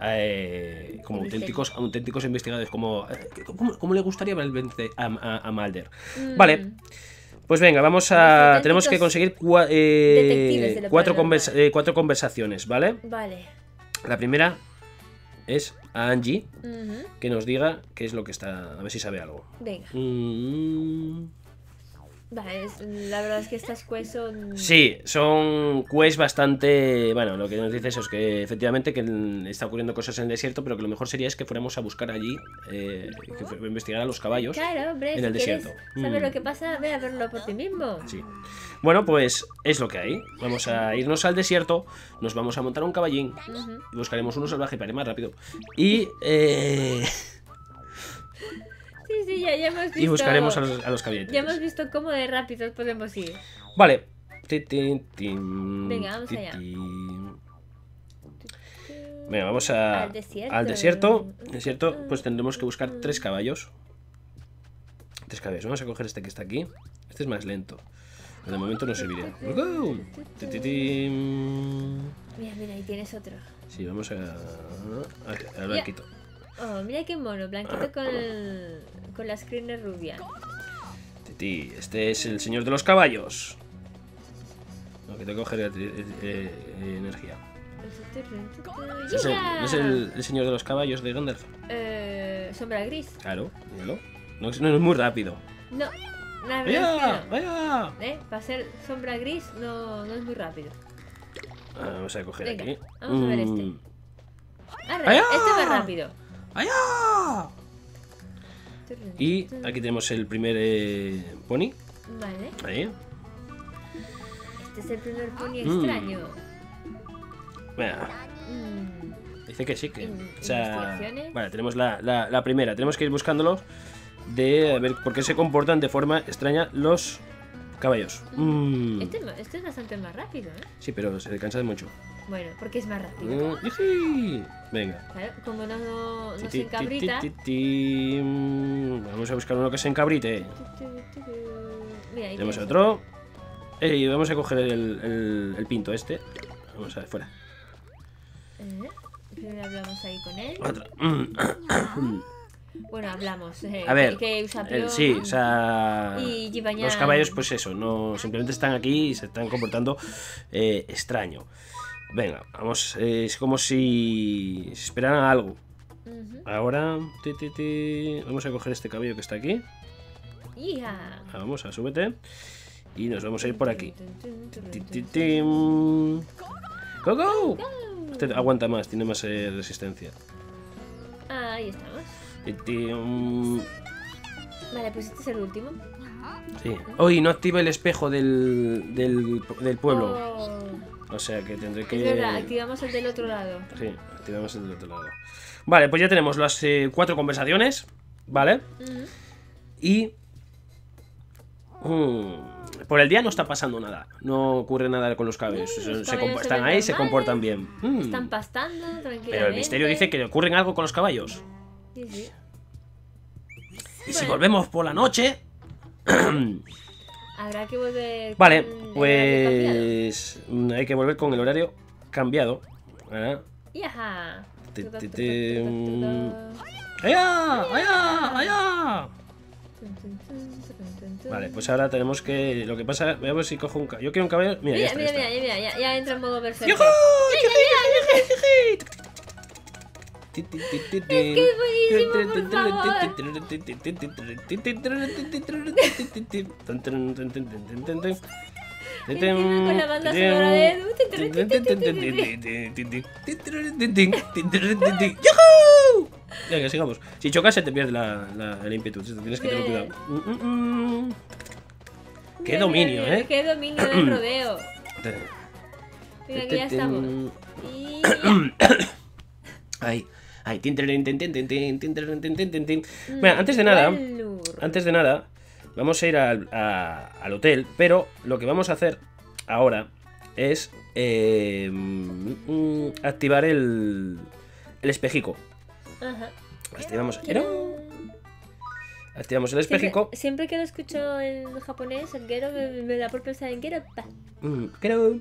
Eh, como auténticos, auténticos investigadores. Como, como, como le gustaría a, a, a Mulder. Mm. Vale. Pues venga, vamos a... Tenemos que conseguir cua, eh, de cuatro, conversa, eh, cuatro conversaciones, ¿vale? Vale. La primera es a Angie, uh-huh. que nos diga qué es lo que está... A ver si sabe algo. Venga. Mm. Vale, es, la verdad es que estas quests son... Sí, son quests bastante... Bueno, lo que nos dice eso es que efectivamente que está ocurriendo cosas en el desierto, pero que lo mejor sería es que fuéramos a buscar allí, eh, que investigar a los caballos claro, hombre, en si el desierto. ¿Sabes mm. lo que pasa? Ve a verlo por ti mismo. Sí. Bueno, pues es lo que hay. Vamos a irnos al desierto, nos vamos a montar un caballín, uh-huh. y buscaremos uno salvaje para ir más rápido. Y... Eh... Sí, sí, ya, ya hemos visto, y buscaremos a los, a los caballetes. Ya hemos visto cómo de rápido podemos ir. Vale. Venga, vamos allá. Venga, vamos a, al desierto. Al desierto. desierto. Pues tendremos que buscar tres caballos. Tres caballos. Vamos a coger este que está aquí. Este es más lento. De momento no serviría. ¡Oh! Mira, mira, ahí tienes otro. Sí, vamos a... Al barquito. Oh, mira qué mono, blanquito con, el, con la screener rubia. Titi, este es el señor de los caballos. No, que tengo que coger eh, eh, energía. Yeah. ¿Es, el, ¿Es el, el señor de los caballos de Gandalf? Eh, sombra gris. Claro, míralo. No, no es muy rápido. No, nada ¡Vaya! ¡Vaya! ¿Eh? Para ser sombra gris no, no es muy rápido. Ah, vamos a coger Venga, aquí. Vamos mm. a ver este. Arre, este va rápido. ¡Allá! Y aquí tenemos el primer eh, pony. Vale. Ahí. Este es el primer pony extraño. Mm. Bueno. Mm. Dice que sí, que... In, o sea, vale, tenemos la, la, la primera. Tenemos que ir buscándolos de a ver por qué se comportan de forma extraña los caballos. Mm. Mm. Este, este es bastante más rápido, ¿eh? Sí, pero se cansa de mucho. Bueno, porque es más rápido. Uh, Venga. Claro, como no, no, no se encabrita. Ti, ti, ti, ti. Vamos a buscar uno que se encabrite. Mira, ahí tenemos otro. Y vamos a coger el, el, el pinto este. Vamos a ver, fuera. Eh, primero hablamos ahí con él. Otro. Bueno, hablamos. Eh, a ver, que usa el, sí, o sea, y Gibañan. Los caballos, pues eso, no simplemente están aquí y se están comportando eh, extraño. Venga, vamos, eh, es como si se esperaran algo. Uh-huh. Ahora, ti, ti, ti, vamos a coger este cabello que está aquí. Yeah. Vamos a súbete. Y nos vamos a ir por aquí. Ti, ti, ti. ¡Go, go! Este aguanta más, tiene más eh, resistencia. Ahí estamos. Ti, ti, um... Vale, pues este es el último. Sí. Hoy oh, no activa el espejo del, del, del pueblo. Oh. O sea que tendré que... Es verdad, activamos el del otro lado. Sí, activamos el del otro lado. Vale, pues ya tenemos las eh, cuatro conversaciones, ¿vale? Uh-huh. Y... Mm, por el día no está pasando nada. No ocurre nada con los caballos. Uh, se, los se caballos están ahí, normales, se comportan bien. Mm. Están pastando tranquilamente. Pero el misterio dice que ocurre algo con los caballos. Sí, sí. Y bueno, si volvemos por la noche... Habrá que volver. Vale, pues hay que volver con el horario cambiado. ¡Yaja! ¡Allá! ¡Allá! ¡Allá! Vale, pues ahora tenemos que... Lo que pasa... Veamos si cojo un caballo. Yo quiero un caballo... Mira, mira, mira, mira, mira, ya, ya entra en modo berserker. Es que es buenísimo, por favor. Encima con la banda sonora de... ¡Yujú! Venga, sigamos. Si chocas se te pierde la, la, la ímpetu. Tienes que tener cuidado. ¡Qué dominio, eh! ¡Qué dominio del rodeo! Mira, aquí ya estamos. Y ya. Ay, ay, tin, tin, tin, tin, tin, tin, tin, tin, tin. Mira, antes de nada, antes de nada, vamos a ir al, a, al hotel, pero lo que vamos a hacer ahora es eh, activar el, el espejico. Ajá. Activamos, ¿no? Activamos el espejico. Siempre, siempre que lo escucho en japonés, el Gero me, me da por pensar en Gero. Mm, Gero.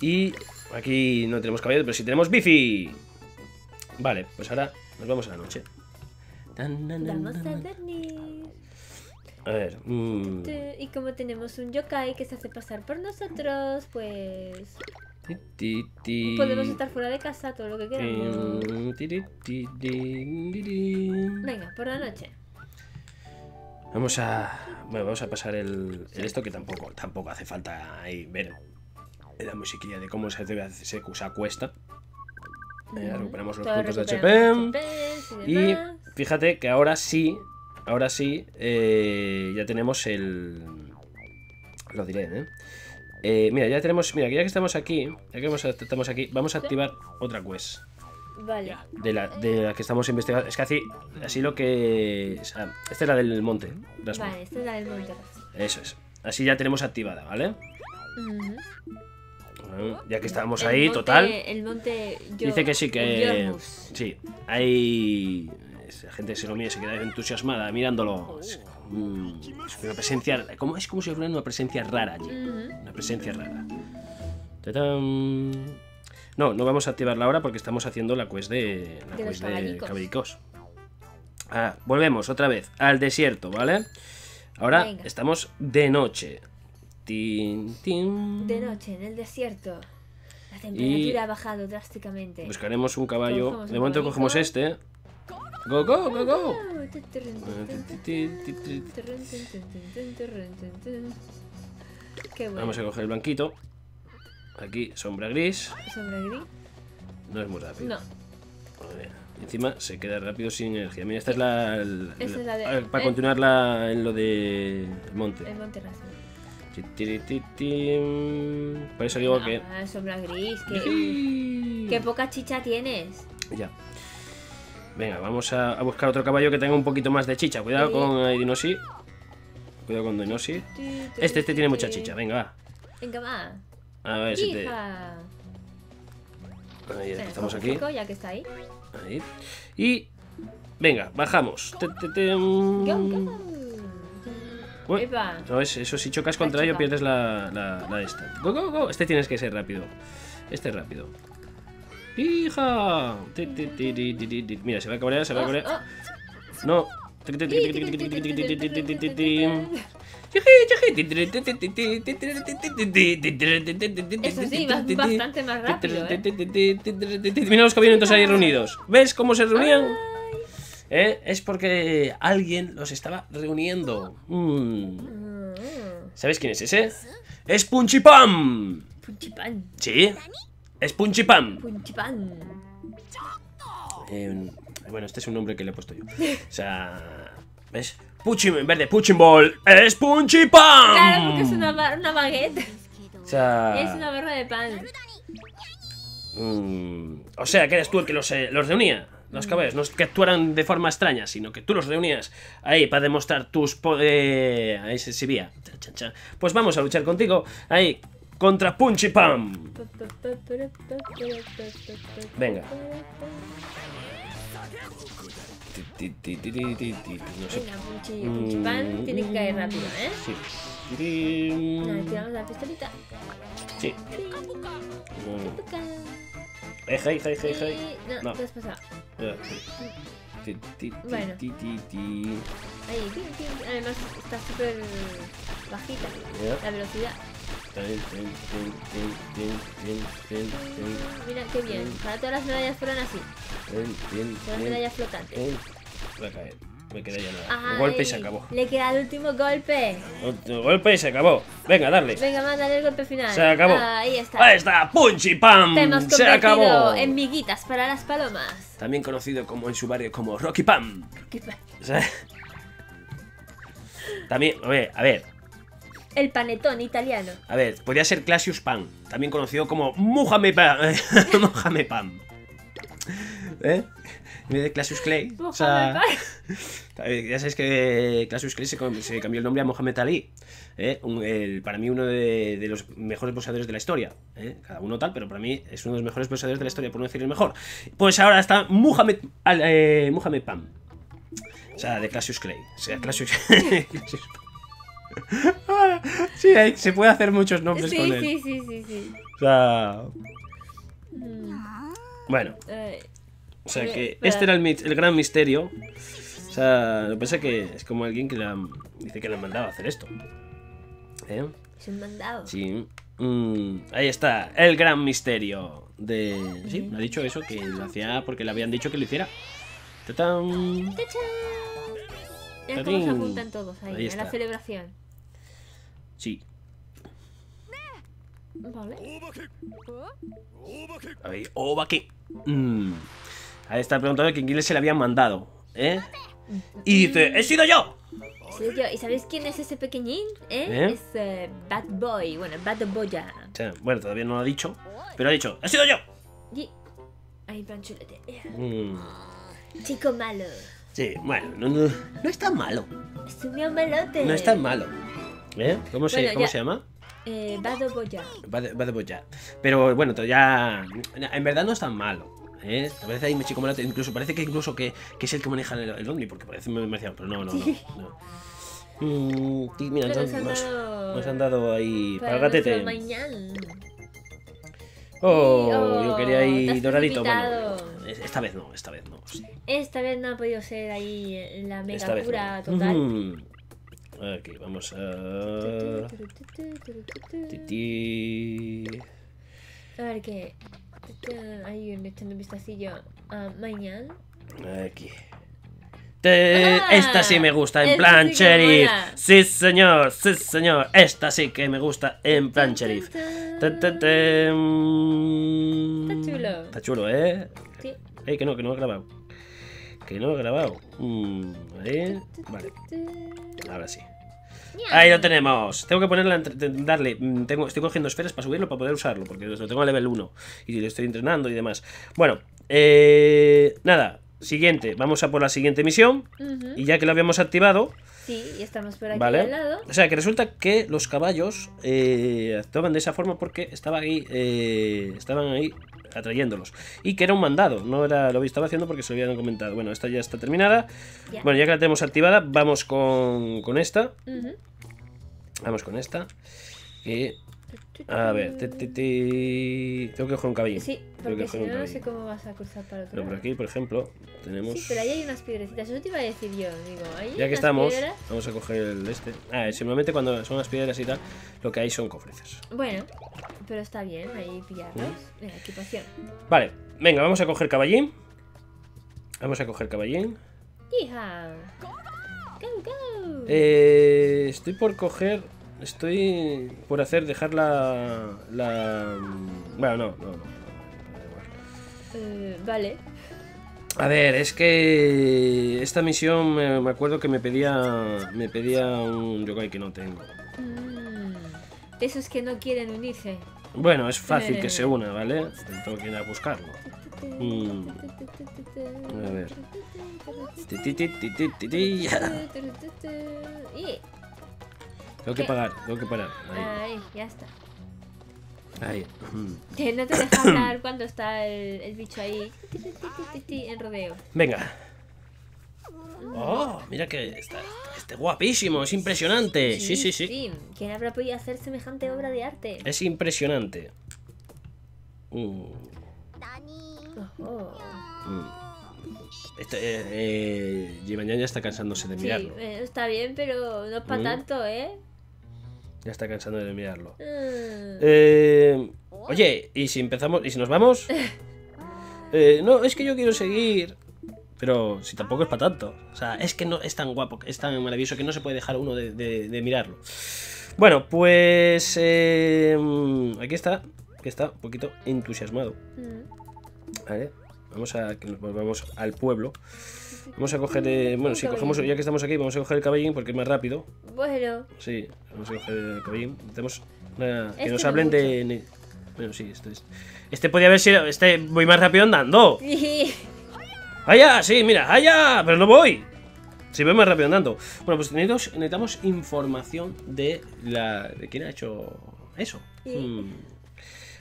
Y aquí no tenemos caballo, pero sí tenemos bici. Vale, pues ahora nos vamos a la noche. Vamos a dormir. A ver. Mm. Y como tenemos un yokai que se hace pasar por nosotros, pues... podemos estar fuera de casa todo lo que queramos. Venga, por la noche. Vamos a... Bueno, vamos a pasar el, el esto que tampoco tampoco hace falta ahí ver la musiquilla de cómo se, debe, se acuesta. Eh, recuperamos los puntos de H P. Y fíjate que ahora sí, ahora sí, eh, ya tenemos el... Lo diré, ¿eh? eh mira, ya tenemos... Mira, ya que estamos aquí, ya que estamos aquí, vamos a activar otra quest. Vale. De la, de la que estamos investigando. Es que así, así lo que... Ah, esta es la del Monte Rasmus. Vale, esta es la del Monte Rasmus. Eso es. Así ya tenemos activada, ¿vale? Uh-huh. Bueno, ya que estábamos el ahí, monte, total. El monte yo, dice que sí, que... Sí, hay... La gente se lo mira, se queda entusiasmada mirándolo. Es, mm, es una presencia... Como, es como si fuera una presencia rara allí. Uh-huh. Una presencia rara. ¡Tadam! No, no vamos a activarla ahora porque estamos haciendo la quest de, la de quest de caballicos. Ah, volvemos otra vez al desierto, ¿vale? Ahora venga, estamos de noche. Tin, tin. De noche, en el desierto. La temperatura y ha bajado drásticamente. Buscaremos un caballo. Cogemos de momento cogemos este. ¡Go, go, go, go! Qué bueno. Vamos a coger el blanquito. Aquí, sombra gris. Sombra gris. No es muy rápido. No. A ver, encima se queda rápido sin energía. Mira, esta es la... la, esa es la de, para eh, continuar la, en lo de... El monte. El monte Rasmus. Por eso digo no, que... sombra gris. Que, que poca chicha tienes. Ya. Venga, vamos a, a buscar otro caballo que tenga un poquito más de chicha. Cuidado con Dinosi. Cuidado con Dinosi. Este, este tiene mucha chicha. Venga, va. Venga, va. A ver si te... Ahí estamos aquí. Ya que está ahí. Ahí. Y... Venga, bajamos. Te, te, te... Uy, no, eso si chocas contra ello pierdes la, la, la esta. Go, go, go. Este tienes que ser rápido. Este es rápido. ¡Hija! Mira, se va a cabrear, se va a cabrear. No. Eso sí, bastante más rápido, ¿eh? Mira los caballitos ahí reunidos. ¿Ves cómo se reunían? ¿Eh? Es porque alguien los estaba reuniendo. Mm. ¿Sabes quién es ese? ¡Es Punchy Pam! ¿Punchy Pam? Sí, es Punchy Pam. Punchy Pam. Eh, bueno, este es un nombre que le he puesto yo. O sea... ¿Ves? Puchim, en verde, Puchim Ball. ¡Es Punchy Pam! Claro, porque es una, una baguette. O sea... Es una barra de pan. Mm, o sea, que eres tú el que los, eh, los reunía. Los caballos, no es que actuaran de forma extraña, sino que tú los reunías ahí para demostrar tus poderes. Ahí se exhibía. Pues vamos a luchar contigo ahí contra Punchy Pam. Venga. No sé. Venga, Punchy, Punchy Pam, mm, tiene que caer rápido, ¿eh? Sí. No, tiramos la pistolita. Sí. Eja, eja, eja, eja. No, te has pasado. Bueno. Ahí, además está súper bajita la velocidad. Mira qué bien, para todas las medallas fueron así. Todas las medallas flotantes. Va a caer, me queda ya nada. Un golpe y se acabó. Le queda el último golpe. Otro golpe y se acabó. Venga, darle. Venga, más, dale el golpe final. Se acabó. Ahí está. Ahí está, Punchy Pam. Te hemos convertido se acabó en miguitas para las palomas. También conocido como en su barrio como Rocky Pam. Rocky Pam. También, a ver, a ver. El panetón italiano. A ver, podría ser Cassius Pam, también conocido como Mujame Pam. Mujame Pam. ¿Eh? En vez de Cassius Clay. O sea, ya sabes que Cassius Clay se, se cambió el nombre a Muhammad Ali. ¿Eh? Un, el, para mí uno de, de los mejores boxeadores de la historia. ¿Eh? Cada uno tal, pero para mí es uno de los mejores boxeadores de la historia, por no decir el mejor. Pues ahora está Muhammad, eh, Muhammad Pam. O sea, de Cassius Clay. O sea, Cassius Clay. Sí, hay, se puede hacer muchos nombres sí, con él. Sí, sí, sí, sí. O sea... Bueno. O sea que este era el, el gran misterio. O sea, lo que pasa es que es como alguien que la, dice que le han mandado a hacer esto. ¿Eh? ¿Se han mandado? Sí. Mm, ahí está, el gran misterio de... Sí, me ha dicho eso, que lo hacía porque le habían dicho que lo hiciera. ¡Tatán! ¡Tachán! Cómo se apuntan todos ahí, ahí a la celebración. Sí. Vale. A ver, Obake. Mmm... Ahí está preguntando que quién se le habían mandado, ¿eh? Y dice, ¡he sido yo! He sido yo. ¿Y sabéis quién es ese pequeñín? ¿Eh? ¿Eh? Es eh, Bad Boy, bueno, Bad Boy ya. Sí, bueno, todavía no lo ha dicho, pero ha dicho, ¡he sido yo! Y... Ay, panchulete. Mm. Chico malo. Sí, bueno, no, no, no es tan malo. Es un malote. No es tan malo. ¿Eh? ¿Cómo se, bueno, ¿cómo se llama? Eh, Bad Boy ya. Bad, Bad Boy ya. Pero bueno, ya... En verdad no es tan malo. ¿Eh? A veces hay un chico malo, incluso parece que incluso que, que es el que maneja el, el Omni, porque parece demasiado, pero no, no, sí. no. no. Mm, tí, mira, nos, han nos, dado... nos han dado ahí para gatete. Oh, oh, yo quería ahí doradito. Bueno, esta vez no, esta vez no. Sí. Esta vez no ha podido ser ahí la mega cura no. total. Mm. Aquí vamos a. Titi. A ver qué. Ahí me echando un vistacillo a uh, mañana. Aquí. Te... Ah, esta sí me gusta, en plan sí sheriff. Sí, señor, sí, señor. Esta sí que me gusta, en plan sheriff. Está chulo. Está chulo, ¿eh? Sí. Ey, que no, que no lo he grabado. Que no lo he grabado. Mm, ¿eh? Vale. Ahora sí. Ahí lo tenemos. Tengo que ponerla, darle. Tengo, estoy cogiendo esferas para subirlo, para poder usarlo, porque lo tengo a level uno y lo estoy entrenando y demás. Bueno, eh, nada. Siguiente, vamos a por la siguiente misión. Uh-huh. Y ya que lo habíamos activado. Sí, y estamos por aquí ¿vale? al lado. O sea, que resulta que los caballos eh, actuaban de esa forma porque estaba ahí, eh, estaban ahí atrayéndolos. Y que era un mandado, no era lo que estaba haciendo porque se lo habían comentado. Bueno, esta ya está terminada. Ya. Bueno, ya que la tenemos activada, vamos con, con esta. Uh-huh. Vamos con esta. Que... A ver, te, te, te... tengo que coger un cabello. Sí, porque si no, no sé cómo vas a cruzar para otro lado. Pero por aquí, por ejemplo, tenemos... Sí, pero ahí hay unas piedrecitas, eso te iba a decir yo, digo, ahí ya que estamos, piedras... vamos a coger el este. Ah, simplemente cuando son las piedras y tal, lo que hay son cofreces. Bueno, pero está bien, ahí pillarlos. ¿Mm? Venga, equipación. Vale, venga, vamos a coger caballín. Vamos a coger caballín. ¡Hija! ¡Go, go! Eh, estoy por coger... Estoy por hacer, dejar la... la... Bueno, no, no, no. Eh, vale. A ver, es que... Esta misión me acuerdo que me pedía... Me pedía un yokai que no tengo. Mm, esos que no quieren unirse. Bueno, es fácil eh. que se una, ¿vale? Tengo que ir a buscarlo. Mm. A ver. Tengo ¿Qué? que parar, tengo que parar. Ahí, Ahí ya está. Ahí. Que no te deja hablar cuando está el, el bicho ahí. En rodeo. Venga. Oh, mira que está, está guapísimo, es impresionante. Sí, sí, sí. sí. ¿Quién habrá podido hacer semejante obra de arte? Es impresionante. Uh. Oh. Mm. Este, eh, eh, Gimaña ya está cansándose de mirarlo. Sí, está bien, pero no es para mm. tanto, ¿eh? Ya está cansando de mirarlo. Mm. Eh, oye, ¿y si empezamos? ¿Y si nos vamos? eh, no, es que yo quiero seguir. Pero si tampoco es para tanto. O sea, es que no es tan guapo, es tan maravilloso que no se puede dejar uno de, de, de mirarlo. Bueno, pues... Eh, aquí está. Aquí está, un poquito entusiasmado. Mm. Vale. Vamos a que nos volvamos al pueblo. Vamos a coger... Eh, bueno, si cogemos, ya que estamos aquí, vamos a coger el cabellín porque es más rápido. Bueno. Sí, vamos a coger el cabellín. Tenemos una, que este nos hablen de... Ne, bueno, sí, esto es... Este podía haber sido... Este voy más rápido andando. Sí. ¡Allá! Sí, mira, allá. Pero no voy. Si voy más rápido andando. Bueno, pues necesitamos, necesitamos información de la... ¿De quién ha hecho eso? Sí. Hmm.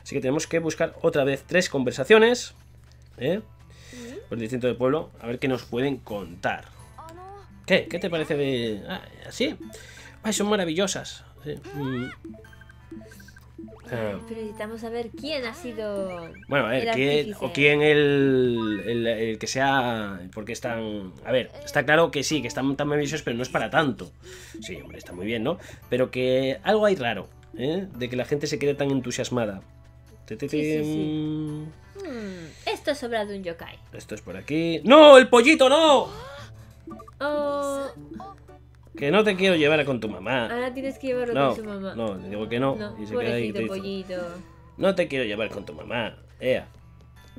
Así que tenemos que buscar otra vez tres conversaciones. ¿Eh? Por el distinto del pueblo, a ver qué nos pueden contar. ¿Qué? ¿Qué te parece de...? Ah, ¿sí? Ay, son maravillosas. ¿Sí? Mm. Ah. Pero necesitamos saber quién ha sido... Bueno, a ver, quién, o quién el, el, el que sea... Porque están... A ver, está claro que sí, que están tan maravillosos, pero no es para tanto. Sí, hombre, está muy bien, ¿no? Pero que algo hay raro, ¿eh? De que la gente se quede tan entusiasmada. Sí, sí, sí. Hmm, esto es obra de un yokai. Esto es por aquí. ¡No! ¡El pollito no! Oh. Que no te quiero llevar con tu mamá. Ahora tienes que llevarlo no, con su mamá. No, le digo que no, no. Y se queda ahí y te dice, pollito. No te quiero llevar con tu mamá. Ea.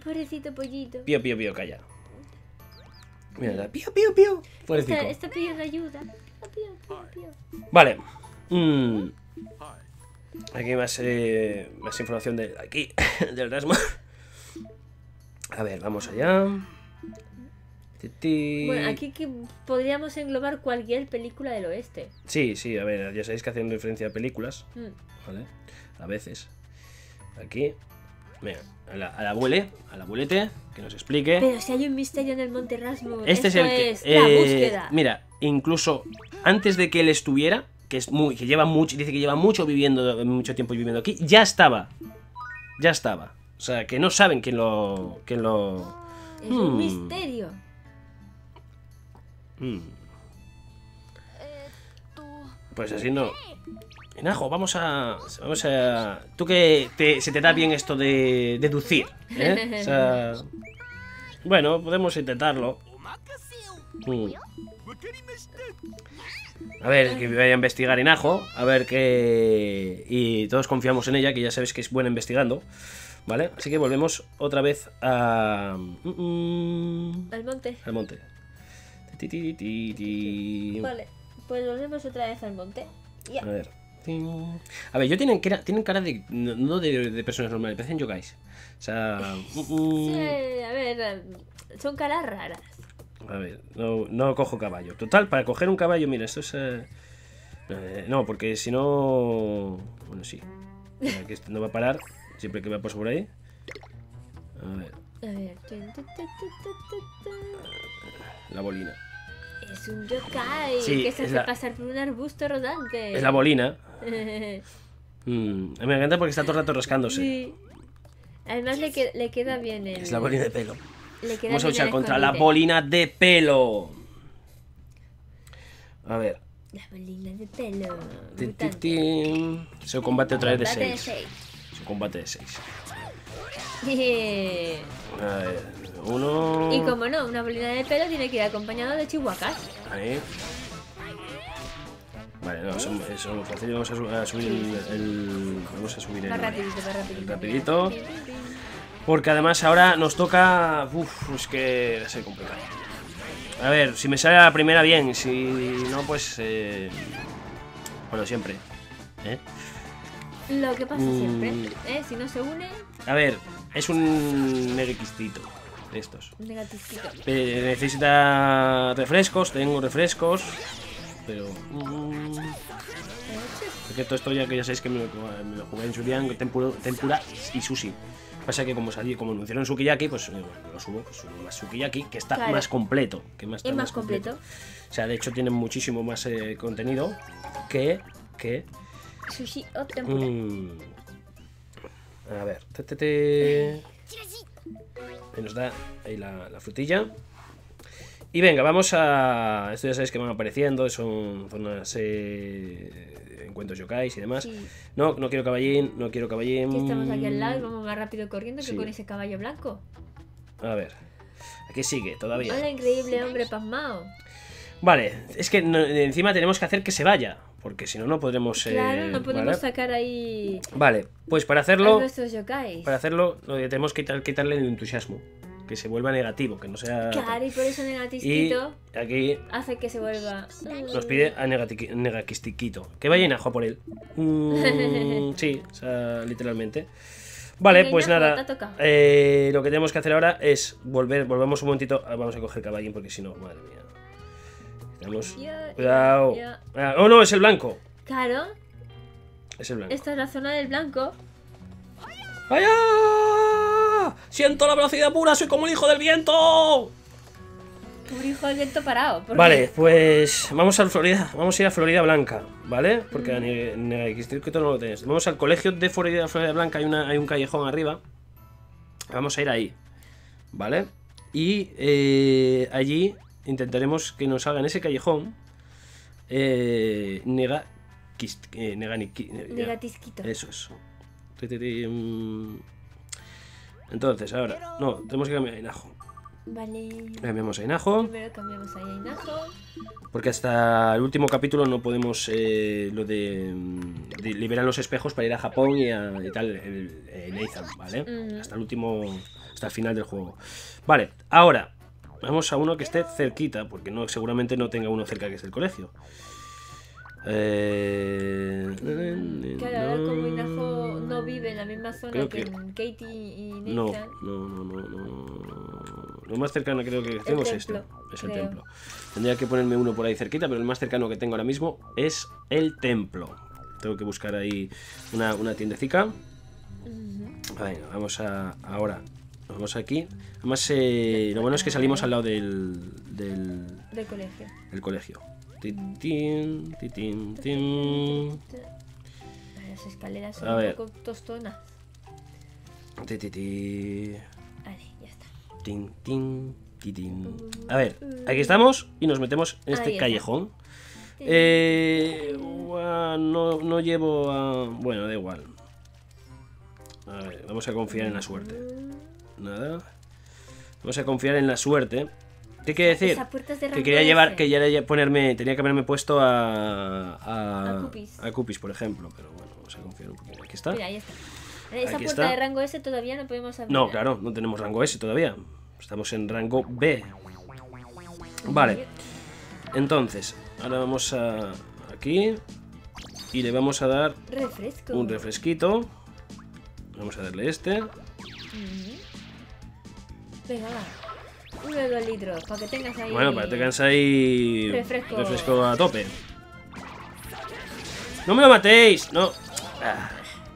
Pobrecito pollito. Pío, pío, pío, calla. Mira, pío, pío, pío. Pobrecito. Esta, esta pío de ayuda. Pío, pío, pío. Vale. Mm. Aquí hay más, eh, más información de aquí, del Rasmus. A ver, vamos allá. Titín. Bueno, aquí que podríamos englobar cualquier película del oeste. Sí, sí, a ver, ya sabéis que hacen referencia a películas. Mm. Vale, a veces. Aquí. Mira, a la, a la abuele, al abuelete, que nos explique. Pero si hay un misterio en el Monte Rasmus. Este eso es el que, es la eh, búsqueda. Mira, incluso antes de que él estuviera, que es muy, que lleva mucho, dice que lleva mucho viviendo, mucho tiempo viviendo aquí, ya estaba. Ya estaba. O sea, que no saben quién lo... Quién lo... Es hmm. un misterio. Hmm. Pues así no... Inajo, vamos a... Vamos a... Tú que te, se te da bien esto de deducir, ¿eh? O sea... Bueno, podemos intentarlo. Hmm. A ver, que vaya a investigar Inajo. A ver que... Y todos confiamos en ella, que ya sabéis que es buena investigando. Vale, así que volvemos otra vez a... Mm, al monte. Al monte. Ti, ti, ti, ti. Vale, pues volvemos otra vez al monte. Yeah. A ver. A ver, yo tienen, tienen cara de... No de, de personas normales, parecen yokais. O sea... Mm, mm. Sí, a ver, son caras raras. A ver, no, no cojo caballo. Total, para coger un caballo, mira, esto es... Eh, eh, no, porque si no... Bueno, sí. Mira, que esto no va a parar. Siempre que me paso por ahí. A ver. A ver. La bolina. Es un yokai sí, que se hace la... pasar por un arbusto rodante. Es la bolina. mm, me encanta porque está todo el rato rascándose. Sí. Además le, que, le queda bien el... Es la bolina de pelo. Le queda Vamos a luchar contra la bolina de pelo. A ver. La bolina de pelo. Tin, tin, tin. Se combate otra vez de seis. Combate de seis. Yeah. A ver, uno. Y como no, una bolina de pelo tiene que ir acompañada de chihuahuas. Ahí. Vale, no, eso es muy fácil. Vamos a, su, a subir el, el. Vamos a subir el. Más rapidito, más rapidito. El rapidito. Porque además ahora nos toca. Uff, es que se complica. A ver, si me sale la primera, bien. Si no, pues. Eh... Bueno, siempre. ¿Eh? Lo que pasa siempre, ¿eh? Si no se une... A ver, es un negatistito de estos. Negatistito. Eh, necesita refrescos, tengo refrescos, pero... Mm, porque todo esto ya que ya sabéis que me lo, me lo jugué en Surian, tempura, tempura y sushi. Pasa que como salí, como anunciaron Sukiyaki, pues bueno, lo subo, pues subo más Sukiyaki, que está claro. más completo. Que más, es más completo. completo. O sea, de hecho tienen muchísimo más eh, contenido que... que Sushi o tempura. Mm. A ver. Te, te, te. Ahí nos da ahí la, la frutilla. Y venga, vamos a... Esto ya sabéis que van apareciendo. Son zonas... Eh, encuentros yokais y demás. Sí. No, no quiero caballín. No quiero caballín. Aquí estamos aquí al lado y vamos más rápido corriendo sí. que con ese caballo blanco. A ver. Aquí sigue todavía. Hola, increíble hombre pasmao. Vale. Es que no, encima tenemos que hacer que se vaya. Porque si no, no podremos... Claro, eh, no podemos ¿vale? sacar ahí... Vale, pues para hacerlo... Para hacerlo, tenemos que quitarle el entusiasmo. que se vuelva negativo, que no sea... Claro, y por eso Negatistito y aquí hace que se vuelva... Nos pide a Negatistito que vaya Inajo a por él. Mm, sí, o sea, literalmente. Vale, pues nada, eh, lo que tenemos que hacer ahora es volver, volvamos un momentito, vamos a coger caballín porque si no, madre mía. Tenemos... Cuidado. Ah, oh no, es el blanco. Claro. Es el blanco. Esta es la zona del blanco. ¡Allá! Siento la velocidad pura, soy como el hijo del viento. Como el hijo del viento parado. Vale, pues vamos a Florida, vamos a ir a Florida Blanca, ¿vale? Porque en Negatistito no lo tenés. Vamos al colegio de Florida, Florida Blanca, hay, una, hay un callejón arriba. Vamos a ir ahí, ¿vale? Y eh, allí intentaremos que nos hagan ese callejón. Eh, Negatistito. Eh, Negatistito. Eso es. Entonces, ahora, no, tenemos que cambiar a Inajo. Vale. Cambiamos a Inajo. Primero cambiamos a Inajo. Porque hasta el último capítulo no podemos eh, lo de, de liberar los espejos para ir a Japón y a y tal, el, el Nathan, ¿vale? Mm. Hasta el último, hasta el final del juego. Vale, ahora, vamos a uno que esté cerquita, porque no seguramente no tenga uno cerca que es el colegio. Eh... Claro, no, como Inajo no vive en la misma zona que, que Katie y Nathan. No, no, no, no, no. Lo más cercano creo que tengo es este. Es el templo. Tendría que ponerme uno por ahí cerquita, pero el más cercano que tengo ahora mismo es el templo. Tengo que buscar ahí una, una tiendecica. Uh-huh. Venga, vamos a... Ahora, vamos aquí. Además, eh, lo bueno es que salimos al lado del... Del, del colegio. Del colegio. Titín, titín, titín. Las escaleras son un poco tostonas. Titití. Vale, ya está. Tin, tin, titín. A ver, aquí estamos y nos metemos en este callejón. Eh, no, no llevo a... Bueno, da igual. A ver, vamos a confiar en la suerte. Nada. Vamos a confiar en la suerte. ¿Qué quiere decir? Que quería llevar, que ya ponerme, tenía que haberme puesto a a, a, Cupis. a Cupis, por ejemplo, pero bueno, vamos a confiar un poquito. Aquí está. Mira, ahí está. Esa Aquí puerta está. de rango S todavía no podemos abrir. No, claro, no tenemos rango S todavía. Estamos en rango B. Vale. Entonces, ahora vamos a aquí y le vamos a dar Refresco. un refresquito. Vamos a darle este. Venga, va. Uno de dos litros, para que tengas ahí... Bueno, para que tengas ahí... Refresco. Refresco a tope. ¡No me lo matéis! No. Ah.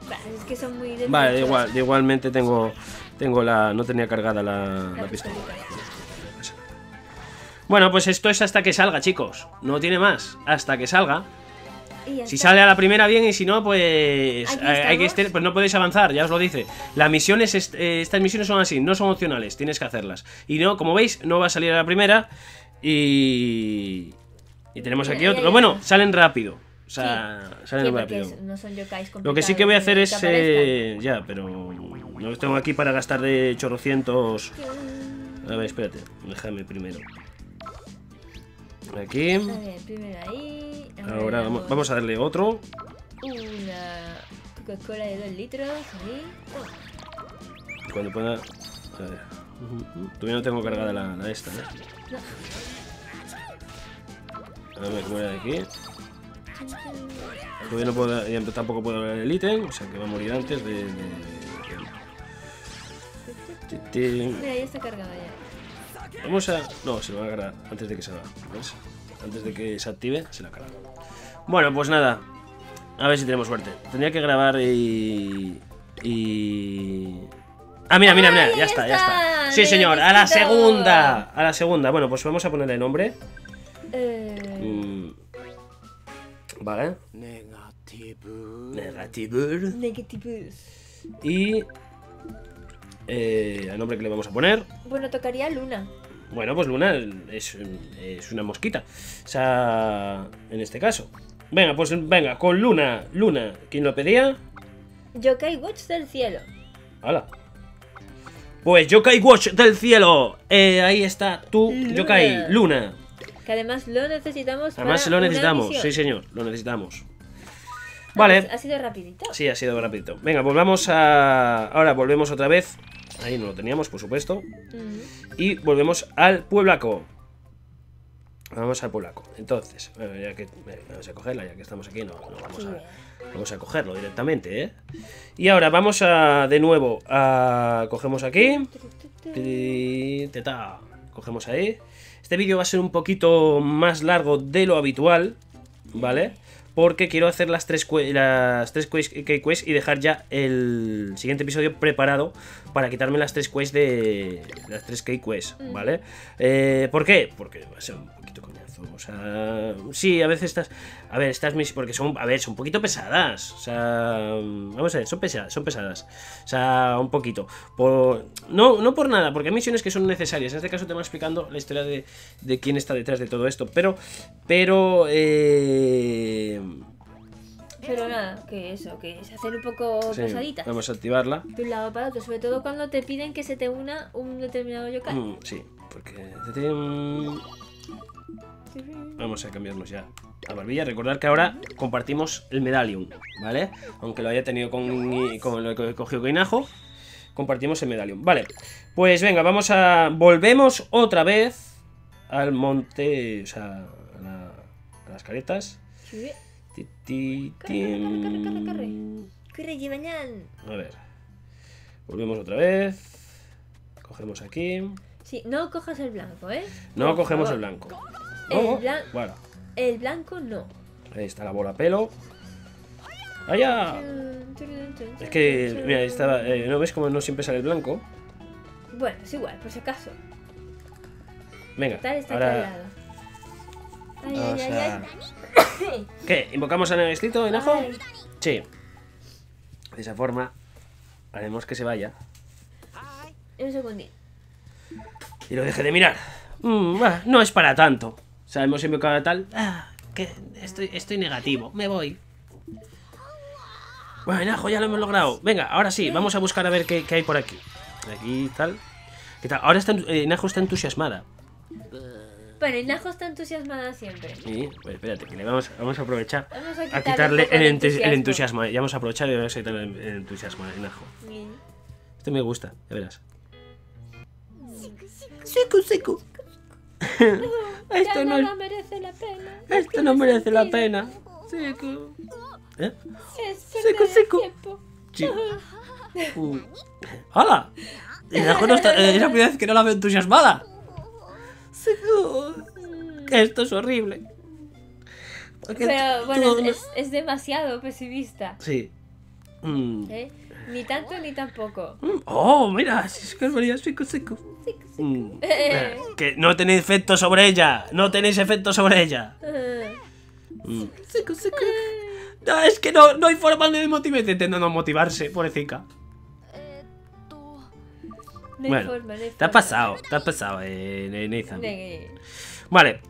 Vale, es que son muy... Vale, de igual, de igualmente tengo... Tengo la... No tenía cargada la, la, la pistola. Bueno, pues esto es hasta que salga, chicos. No tiene más. Hasta que salga. Si sale a la primera bien y si no, pues hay que estar, pues no podéis avanzar, ya os lo dice. Las misiones, eh, estas misiones son así, no son opcionales, tienes que hacerlas. Y no, como veis, no va a salir a la primera. Y, y tenemos aquí otro. Lo bueno, salen rápido. O sea, sí, salen rápido. No son yokais complicados. Lo que sí que voy a hacer es... Eh, ya, pero no tengo aquí para gastar de chorrocientos... A ver, espérate, déjame primero. Aquí. A ver, primero ahí. A ver, ahora vamos, vamos a darle otro. Una Coca-Cola de dos litros. Ahí. Oh. Cuando pueda. A ver. Todavía no tengo cargada la, la esta, ¿eh? No. A ver, muere de aquí. Todavía no puedo. Ya tampoco puedo hablar el ítem, o sea que va a morir antes de. de, de... Mira, ya está cargada ya. Vamos a... No, se lo va a cargar antes de que se haga. ¿Ves? Antes de que se active, se la carga. Bueno, pues nada. A ver si tenemos suerte. Tendría que grabar y... y... Ah, mira, mira, mira. Ya está, ya está. Sí, señor. A la segunda. A la segunda. Bueno, pues vamos a ponerle nombre. Mm. Vale. Negativus. Negativus. Negativus. Y... Eh, el nombre que le vamos a poner. Bueno, tocaría Luna. Bueno, pues Luna es, es una mosquita. O sea, en este caso. Venga, pues venga, con Luna. Luna, ¿quién lo pedía? Yo-kai Watch del cielo. Hala. Pues Yo-kai Watch del cielo. Eh, ahí está tu Yo-kai, Luna. Que además lo necesitamos. Además para lo necesitamos, una sí señor, lo necesitamos. Vale. Pues ha sido rapidito. Sí, ha sido rapidito. Venga, volvamos a... Ahora volvemos otra vez Ahí no lo teníamos, por supuesto. Uh-huh. Y volvemos al pueblaco. Vamos al pueblaco. Entonces, bueno, ya que vamos a cogerla, ya que estamos aquí, no, no vamos a, vamos a cogerlo directamente, ¿eh? Y ahora vamos a, de nuevo, a cogemos aquí. Teta. Cogemos ahí. Este vídeo va a ser un poquito más largo de lo habitual, ¿vale? Porque quiero hacer las tres las tres quests y dejar ya el siguiente episodio preparado para quitarme las tres quests de las tres quests, ¿vale? Eh, ¿Por qué? Porque va a ser un poquito coñazo, o sea, sí, a veces estas, a ver, estas mis porque son, a ver, son un poquito pesadas, o sea, vamos a ver, son pesadas, son pesadas, o sea, un poquito, por, no, no por nada, porque hay misiones que son necesarias. En este caso te van explicando la historia de, de quién está detrás de todo esto, pero, pero, eh. Pero nada, que eso, que es hacer un poco sí, pesaditas. Vamos a activarla. De un lado para otro, sobre todo cuando te piden que se te una un determinado yokai. Mm, sí, porque... Vamos a cambiarnos ya a Barbilla. Recordar que ahora compartimos el medallion, ¿vale? Aunque lo haya tenido con, con lo que cogió con Inajo, compartimos el medallion. Vale, pues venga, vamos a... Volvemos otra vez al monte, o sea, a, la, a las caretas. Sí. Titín. Corre, corre, corre, corre, corre. Jibanyan. A ver. Volvemos otra vez. Cogemos aquí. Sí, no cojas el blanco, ¿eh? No cogemos el blanco. El, blan bueno. el blanco no. Ahí está la bola pelo. ¡Allá! Es que, mira, ahí estaba. Eh, ¿No ves cómo no siempre sale el blanco? Bueno, es igual, por si acaso. Venga. Tal está ahora... ay, o sea... ay, ay. ¿Qué? ¿Invocamos a Negatistito, Inajo? Sí. De esa forma haremos que se vaya. Un segundín. Y lo deje de mirar. Mm, ah, no es para tanto. O sea, hemos invocado a tal. Ah, que estoy, estoy negativo. Me voy. Bueno, Inajo, ya lo hemos logrado. Venga, ahora sí, vamos a buscar a ver qué, qué hay por aquí. Aquí tal. ¿Qué tal? Ahora está, eh, Inajo está entusiasmada. Bueno, Inajo está entusiasmada siempre. Sí, pues espérate, que le vamos, vamos a aprovechar vamos a, quitar a quitarle el, el, entusiasmo. el entusiasmo. Ya vamos a aprovechar y vamos a quitarle el entusiasmo a Inajo. Bien. Esto me gusta, ya verás. Seco, seco. No, esto no, no merece la pena. Esto no merece la pena. Seco. ¿Eh? Seco, seco. Sí. Uh. ¡Hala! Inajo no está, eh, es la primera vez que no la veo entusiasmada. Esto es horrible. Porque pero bueno, es, es, es demasiado pesimista. Sí. Mm. ¿Eh? Ni tanto ni tampoco. Oh, mira, es que es seco, seco. Mm. Eh. Que no tenéis efecto sobre ella. No tenéis efecto sobre ella. Eh. Mm. Seco, seco. Eh. No, es que no, no hay forma de motivarse. Intentando motivarse, pobrecita. No bueno, forma, no te has pasado, te has pasado, eh, Nathan. Negue. Vale,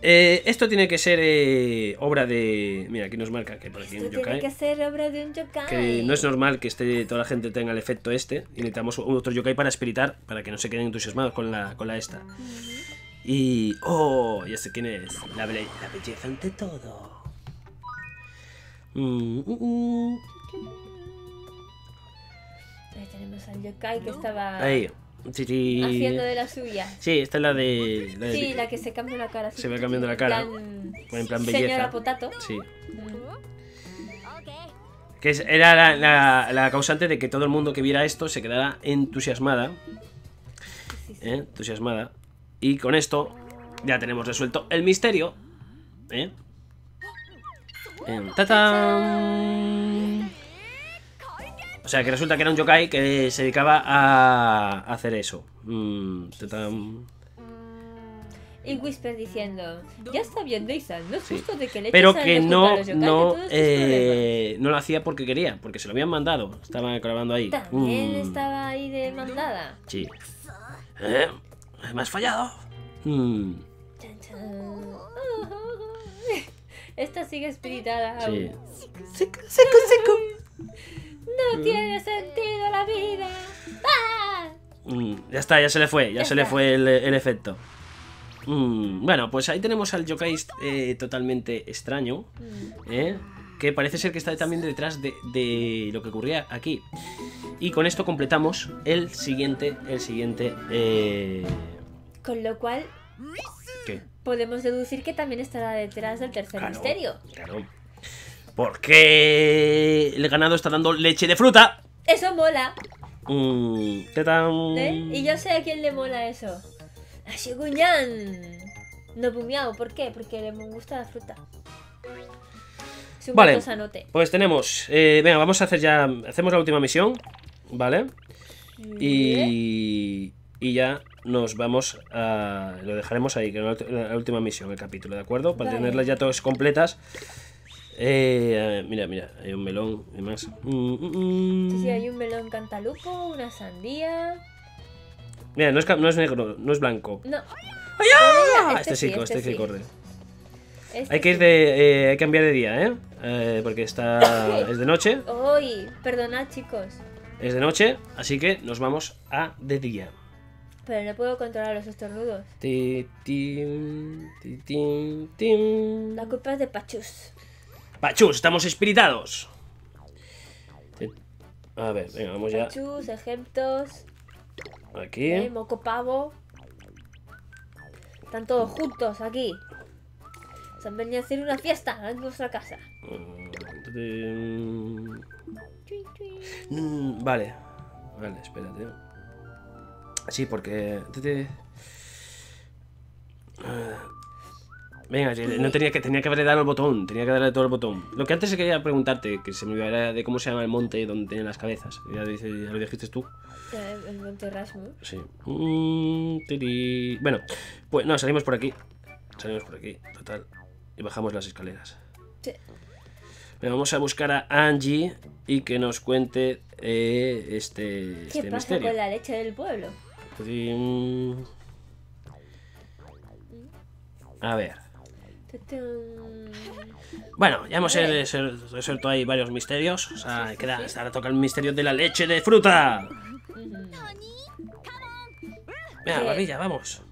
eh, esto tiene que ser eh, obra de... Mira, aquí nos marca que por aquí esto un yokai. Tiene que ser obra de un yokai. Que no es normal que esté, toda la gente tenga el efecto este. Y necesitamos otro yokai para espiritar, para que no se queden entusiasmados con la, con la esta. Uh-huh. Y... ¡Oh! Ya sé quién es. La, be la belleza ante todo. Mm, uh, uh. Ahí tenemos al yokai que estaba ahí. Sí, sí. Haciendo de la suya. Sí, esta es la de, la de... Sí, la que se cambia la cara. Se va cambiando la cara. En plan, en plan belleza. Señora Potato. Sí. Mm. Que era la, la, la causante de que todo el mundo que viera esto se quedara entusiasmada. Sí, sí. ¿Eh? Entusiasmada. Y con esto ya tenemos resuelto el misterio. ¿Eh? ¡Tatán! O sea, que resulta que era un yokai que se dedicaba a hacer eso. Mm, y Whisper diciendo, ya está bien, Nathan, no es justo de que le eches a los yokais. Pero que no, no, eh, no lo hacía porque quería, porque se lo habían mandado. Estaban grabando ahí. También mm. estaba ahí de mandada. Sí. ¿Eh? ¿Me has fallado? Mm. Chan, chan. Esta sigue espiritada. Sí. Seco, seco, seco. No tiene sentido la vida. ¡Ah! Mm, ya está, ya se le fue, ya, ya se está. le fue el, el efecto. Mm, bueno, pues ahí tenemos al yokai eh, totalmente extraño. Mm. ¿eh? que parece ser que está también detrás de, de lo que ocurría aquí. Y con esto completamos el siguiente, el siguiente... Eh... Con lo cual... ¿Qué? Podemos deducir que también estará detrás del tercer claro, misterio. Claro. Porque el ganado está dando leche de fruta. Eso mola. Mm, ¿Eh? Y yo sé a quién le mola eso. A Shogunyan. No bumiao, ¿por qué? Porque le gusta la fruta. Vale, pues tenemos eh, venga, vamos a hacer ya. Hacemos la última misión, ¿vale? Y, y ya nos vamos a... Lo dejaremos ahí, que es la, la última misión, el capítulo, ¿de acuerdo? Para vale. tenerlas ya todas completas. Eh, mira, mira, hay un melón y más. Mm, mm, mm. Sí, sí, hay un melón cantalupo, una sandía. Mira, no es, no es negro, no es blanco. No. ¡Ay, ya! Este sí, este sí, este sí. Corde. Este hay que ir de, eh, hay que cambiar de día, ¿eh? eh porque está es de noche. Uy, perdonad, chicos. Es de noche, así que nos vamos a de día. Pero no puedo controlar los estornudos. Titín, titín, titín. La culpa es de Pachus. Pachus, estamos espiritados. A ver, venga, vamos ya. Pachus, ejemptos. Aquí. Eh, moco pavo. Están todos juntos aquí. Se han venido a hacer una fiesta en nuestra casa. Mm, vale. Vale, espérate. Sí, porque... Venga, no tenía que, tenía que haberle dado el botón. Tenía que darle todo el botón. Lo que antes quería preguntarte, que se me olvidara de cómo se llama el monte donde tienen las cabezas. Ya lo, dices, ya lo dijiste tú. El Monte Rasmus. Sí. Bueno, pues no, salimos por aquí. Salimos por aquí, total. Y bajamos las escaleras. Sí. Bueno, vamos a buscar a Angie y que nos cuente eh, este, este ¿Qué pasa misterio. con la leche del pueblo? A ver. Bueno, ya hemos resuelto ahí varios misterios. O sea, queda, ahora toca el misterio de la leche de fruta. Venga, barbilla, vamos.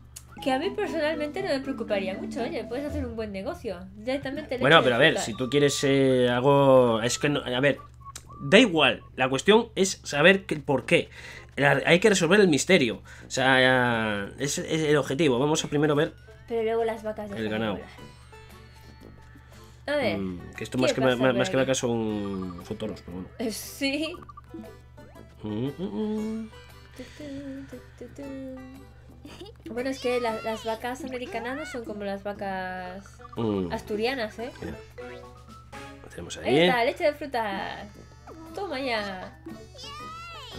Que a mí personalmente no me preocuparía mucho, oye, puedes hacer un buen negocio. Directamente bueno, pero a ver, si tú quieres eh, algo... Es que, no, a ver, da igual, la cuestión es saber el por qué. La, hay que resolver el misterio, o sea, es, es el objetivo. Vamos a primero ver... Pero luego las vacas... El ganado. A ver... Mm, que esto más que, ma, más que vacas son, son toros, pero bueno. Sí. Mm, mm, mm. Bueno, es que la, las vacas americanas no son como las vacas mm. asturianas, ¿eh? Mira. Tenemos ahí. Ahí está, leche de fruta. Toma ya.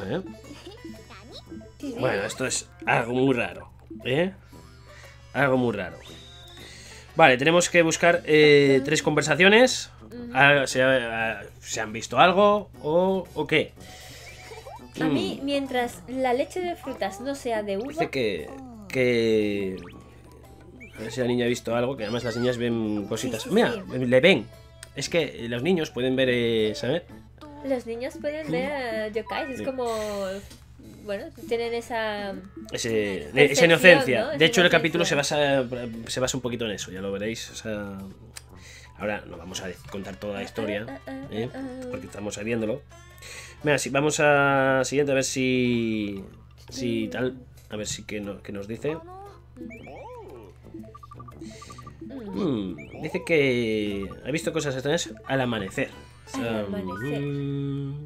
¿Eh? Sí, bueno, esto es algo muy raro, ¿eh? Algo muy raro. Vale, tenemos que buscar eh, tres conversaciones. Uh-huh. ¿Se, a, ¿Se han visto algo o, o qué? A mí, mientras la leche de frutas no sea de uva... Parece que... que... A ver si la niña ha visto algo, que además las niñas ven cositas... Sí, sí, Mira, sí. le ven. Es que los niños pueden ver... Eh, ¿sabes? Los niños pueden ver uh, yokais, es sí. como... Bueno, tienen esa... Ese, esa inocencia. ¿No? De esa hecho, inocencia. El capítulo se basa, se basa un poquito en eso, ya lo veréis. O sea... Ahora no vamos a contar toda la historia, ¿eh? Porque estamos sabiéndolo. Mira, si vamos a siguiente a ver si si tal, a ver si que, no, que nos dice. Mm, dice que ha visto cosas extrañas al amanecer. Al amanecer. Um,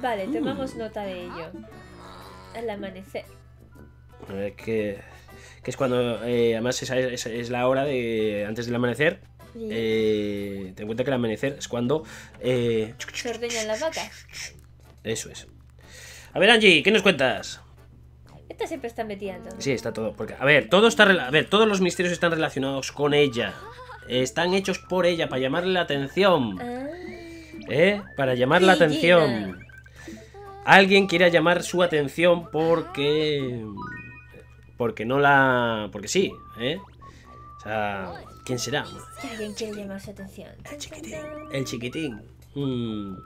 vale, tomamos mm. nota de ello. Al amanecer. A ver que, que es cuando eh, además esa es, es la hora de antes del amanecer. Eh, ten en cuenta que el amanecer es cuando eh... se ordeñan las vacas. Eso es. A ver, Angie, ¿qué nos cuentas? Esta siempre está metida en todo. Sí, está todo. Porque, a ver, todo está a ver, todos los misterios están relacionados con ella. Están hechos por ella para llamarle la atención. Ah. ¿Eh? Para llamar sí, la atención. Gina. Alguien quiere llamar su atención porque. Porque no la. Porque sí, ¿eh? O sea. ¿Quién será? Si alguien quiere llamar su atención. El chiquitín. El chiquitín. Mm.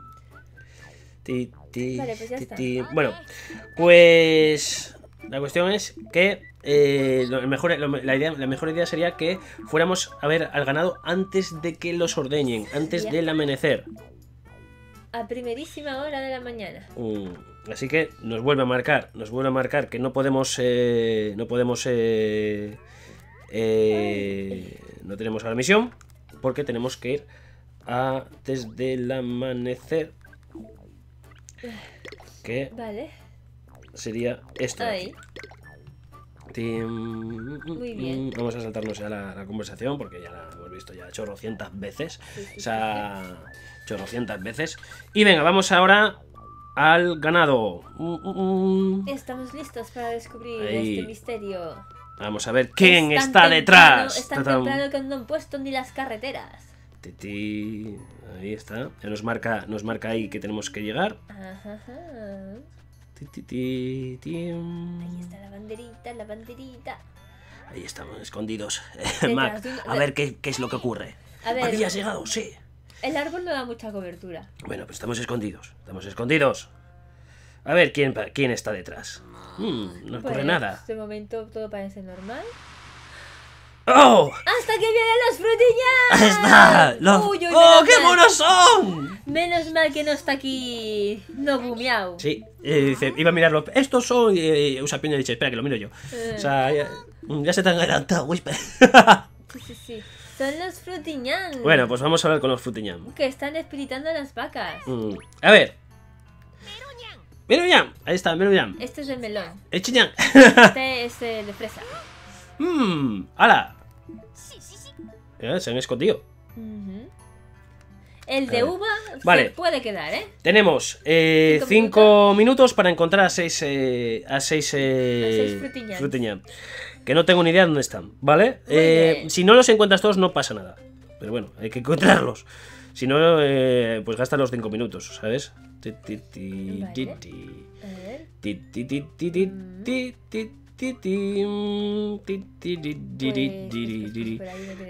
Ti, ti, vale, pues ya ti, ti. Está. Bueno, pues La cuestión es que eh, lo mejor, lo, la, idea, la mejor idea sería que fuéramos a ver al ganado antes de que los ordeñen, antes ya. del amanecer. A primerísima hora de la mañana. Mm, así que nos vuelve a marcar, nos vuelve a marcar que no podemos, eh, no podemos, eh, eh, no tenemos a la misión porque tenemos que ir antes del amanecer. Que vale. Sería esto. Ahí. Muy bien. Vamos a saltarnos ya la, la conversación porque ya la hemos visto ya chorrocientas veces. Sí, sí, o sea, sí. chorrocientas veces. Y venga, vamos ahora al ganado. Estamos listos para descubrir Ahí. este misterio. Vamos a ver quién están está detrás. Están temprano que no han puesto ni las carreteras. Tití. Ahí está. Ya nos marca, nos marca ahí que tenemos que llegar. Ajá, ajá. Ahí está la banderita, la banderita. Ahí estamos, escondidos. Mac, a ver qué, qué es lo que ocurre. A ver. Aquí has llegado, sí. El árbol no da mucha cobertura. Bueno, pues estamos escondidos. Estamos escondidos. A ver quién, quién está detrás. Hmm, no ocurre pues, nada. De momento todo parece normal. ¡Oh! ¡Hasta que vienen los Frutillán! ¡Está! Los... Uy, uy, ¡Oh, qué monos son! Menos mal que no está aquí Nobu Miau. Sí, eh, dice, iba a mirarlo. Estos son... Eh, usa piña de leche, espera que lo miro yo. Eh. O sea, ya, ya se te han adelantado, Whisper. Sí, sí, sí. Son los Frutillán. Bueno, pues vamos a hablar con los Frutillán. Que están espiritando a las vacas. Mm. A ver. Meruñán. Meruñán. Ahí está, Meruñán. Este es el melón. El chiñán. Este es el de fresa. Mmm, ¡hala! Sí, sí, sí. Eh, se han escondido. Uh-huh. El de uva vale. se puede quedar, ¿eh? Tenemos eh, cinco, cinco minutos. minutos para encontrar a seis, eh, a seis, eh, a seis Frutillán. Que no tengo ni idea de dónde están, ¿vale? Eh, si no los encuentras todos no pasa nada. Pero bueno, hay que encontrarlos. Si no, eh, pues gasta los cinco minutos, ¿sabes? Ti, ti, ti, vale. ti, ti. A ver. Ti, ti, ti, ti, ti, mm. ti, ti.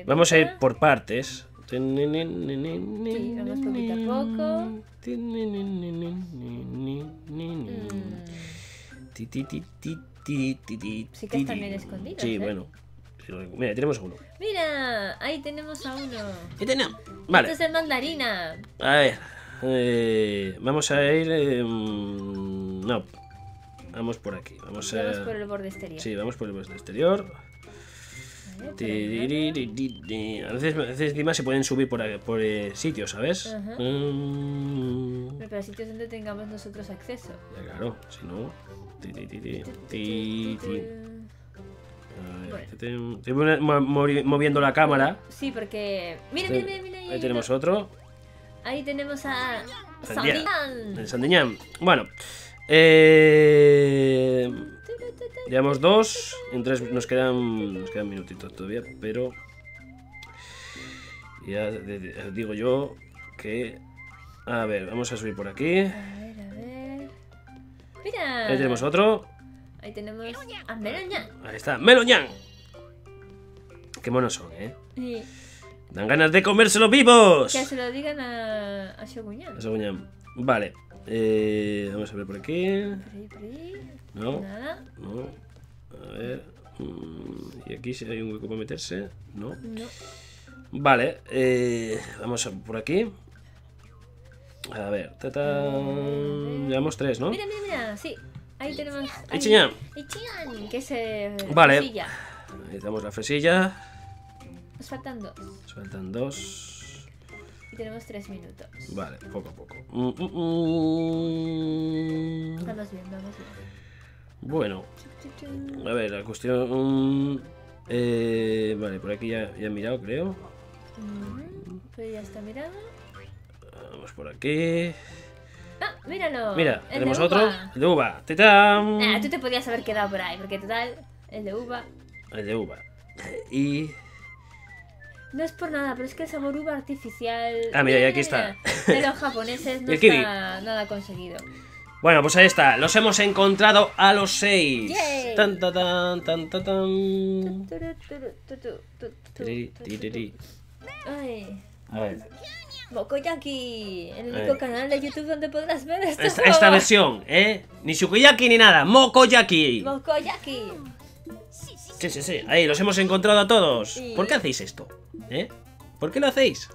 Vamos a ir por partes. Sí, vamos poquito a poco. Sí que están bien escondidos. Sí, bueno. Mira, tenemos uno. Mira, ahí tenemos a uno. ¿Qué tenemos? Vale. Este es el mandarina. A ver. Eh, vamos a ir... Eh, no. Vamos por aquí, vamos, vamos a... por el borde exterior. Sí, vamos por el borde exterior. Vale, a veces, a veces encima se pueden subir por, por eh, sitios, ¿sabes? Um... Pero, pero sitios donde tengamos nosotros acceso. Ya, claro, si no... Estoy moviendo la cámara. Sí, porque... Mira, mira, mira, mira. Ahí tenemos otro. Ahí tenemos a... Sandiñán. El Sandiñán. Bueno... Eh, llevamos dos, en tres nos quedan, nos quedan minutitos todavía, pero ya de, de, digo yo que, a ver, vamos a subir por aquí. A ver, a ver. Mira. Ahí tenemos otro. Ahí tenemos a Meruñán. Ahí está, Meruñán. Qué monos son, ¿eh? Sí. Dan ganas de comérselos vivos. Que se lo digan a, a Shogunyan. A Shogunyan. Vale. Eh, vamos a ver por aquí. No, no. A ver. Y aquí si hay un hueco para meterse. No. no. Vale. Eh, vamos a por aquí. A ver. Tatán. Llevamos tres, ¿no? Mira, mira, mira. Sí. Ahí tenemos. Ichiñán. Ichiñán. Que es eh, vale. Fresilla. Ahí damos la fresilla. Nos faltan dos. Nos faltan dos. Y tenemos tres minutos. Vale, poco a poco. Mm, mm, mm. Vamos bien, vamos bien. Bueno. A ver, la cuestión... Mm, eh, vale, por aquí ya, ya he mirado, creo. Mm, pues ya está mirado. Vamos por aquí. ¡Ah, míralo! Mira, el tenemos de otro. Uva. El de uva. ¡Tetán! Nah, tú te podías haber quedado por ahí, porque total, el de uva. El de uva. Y... No es por nada, pero es que el sabor uva artificial... Ah, mira, y aquí está. De los japoneses no está nada conseguido. Bueno, pues ahí está. Los hemos encontrado a los seis. Tan, tan, tan, tan, tan, tan. A ver. Mukoyaki, el único eh. canal de YouTube donde podrás ver esto. Esta, esta versión, ¿eh? Ni Sukiyaki ni nada, Mukoyaki. Mukoyaki. Sí, sí, sí, ahí los hemos encontrado a todos. Sí. ¿Por qué hacéis esto? ¿Eh? ¿Por qué lo hacéis?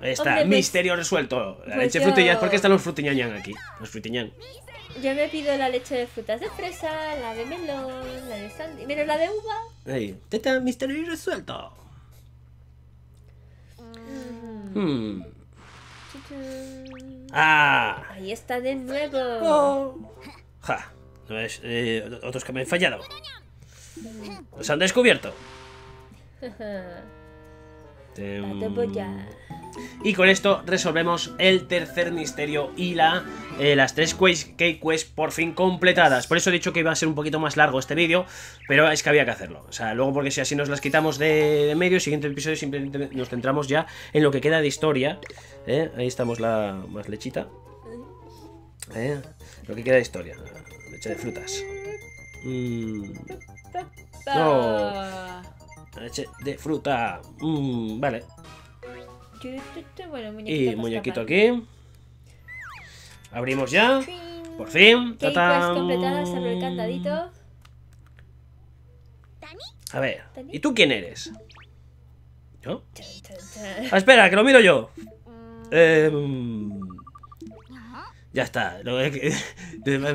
Ahí está, hombre, misterio pues, resuelto. La pues leche de yo... frutillas, ¿por qué están los frutillán aquí? Los frutillán. Yo me pido la leche de frutas de fresa, la de melón, la de sandía, mira, la de uva. Ahí, teta, misterio resuelto. Hmm. Ah. Ahí está de nuevo. Oh. Ja. No es, eh, otros que me han fallado. Los han descubierto. Y con esto resolvemos el tercer misterio y la, eh, las tres K-Quest por fin completadas. Por eso he dicho que iba a ser un poquito más largo este vídeo, pero es que había que hacerlo. O sea, luego porque si así nos las quitamos de, de medio, el siguiente episodio simplemente nos centramos ya en lo que queda de historia. ¿Eh? Ahí estamos la más lechita. ¿Eh? Lo que queda de historia. Leche de frutas. Mm. No. Leche de fruta. Mm, vale. Bueno, y muñequito aquí. Abrimos ya. Por fin. K-Quest completadas, abre el candadito. A ver. ¿Y tú quién eres? ¿Yo? Ah, espera, que lo miro yo. Eh, ya está.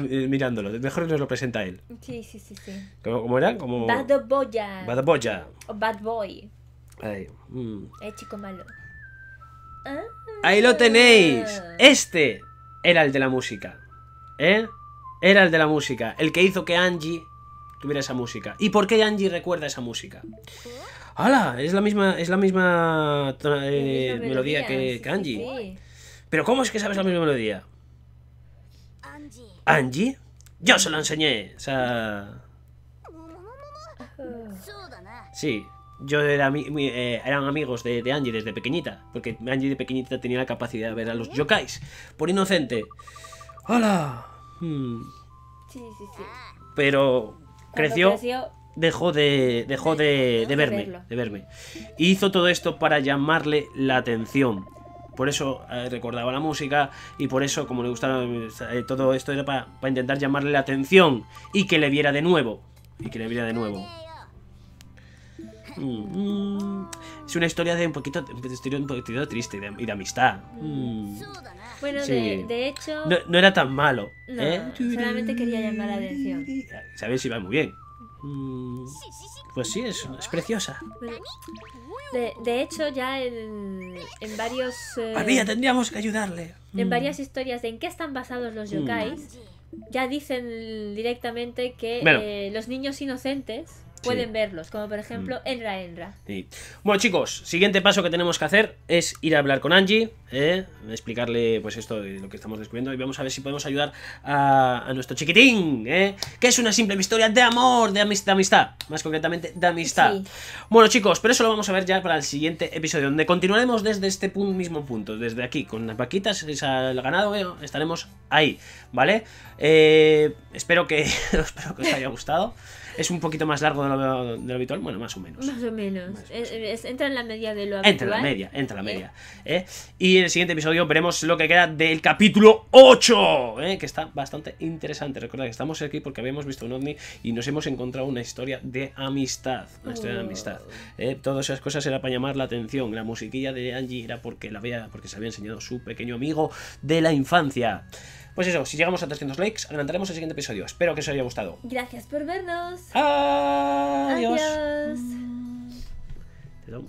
Mirándolo. Mejor nos lo presenta él. Sí, sí, sí, sí. ¿Cómo, cómo era? Como... Bad Boy. Bad Boy. O Bad Boy. Ahí. Mm. El chico malo. Ah. Ahí lo tenéis. Este era el de la música. ¿Eh? Era el de la música. El que hizo que Angie tuviera esa música. ¿Y por qué Angie recuerda esa música? ¡Hala! Es la misma, es la misma, eh, la misma melodía, melodía que, sí, que Angie. Sí. Pero ¿cómo es que sabes la misma melodía? ¿Angie? Yo se lo enseñé. O sea... Sí. Yo era, mi, eh, eran amigos de, de Angie desde pequeñita. Porque Angie de pequeñita tenía la capacidad de ver a los yokais. Por inocente. ¡Hala! Hmm. Sí, sí, sí. Pero creció, creció dejó de dejó de, de verme. De, de verme. Y hizo todo esto para llamarle la atención. Por eso eh, recordaba la música y por eso, como le gustaba eh, todo esto, era para, para intentar llamarle la atención y que le viera de nuevo. Y que le viera de nuevo. Mm. Es una historia de un poquito, un poquito triste y de, de amistad. Mm. Bueno, sí. de, de hecho... No, no era tan malo. No, ¿eh? Solamente quería llamar la atención. Sabes si va muy bien. Mm. Pues sí, es, es preciosa. Bueno, de, de hecho, ya en, en varios... Eh, María, tendríamos que ayudarle. En mm. varias historias de en qué están basados los yokais, mm. ya dicen directamente que bueno. eh, los niños inocentes... Pueden sí. verlos, como por ejemplo mm. Enra Enra. Sí. Bueno, chicos, siguiente paso que tenemos que hacer es ir a hablar con Angie, ¿eh? Explicarle pues esto de lo que estamos descubriendo y vamos a ver si podemos ayudar a, a nuestro chiquitín, ¿eh? Que es una simple historia de amor, de amistad, amistad más concretamente de amistad. Sí. Bueno, chicos, pero eso lo vamos a ver ya para el siguiente episodio, donde continuaremos desde este punto, mismo punto, desde aquí, con las vaquitas, esa, el ganado, ¿eh? Estaremos ahí, ¿vale? Eh, espero, que, espero que os haya gustado. Es un poquito más largo de lo, de lo habitual, bueno, más o menos. Más o menos. Más o menos. Es, entra en la media de lo habitual. Entra en la media, entra en la media. ¿Eh? Y en el siguiente episodio veremos lo que queda del capítulo ocho, ¿eh? Que está bastante interesante. Recordad que estamos aquí porque habíamos visto un ovni y nos hemos encontrado una historia de amistad. Una historia oh. de amistad. ¿Eh? Todas esas cosas era para llamar la atención. La musiquilla de Angie era porque, la había, porque se había enseñado su pequeño amigo de la infancia. Pues eso, si llegamos a trescientos likes, adelantaremos el siguiente episodio. Espero que os haya gustado. Gracias por vernos. Adiós. Adiós.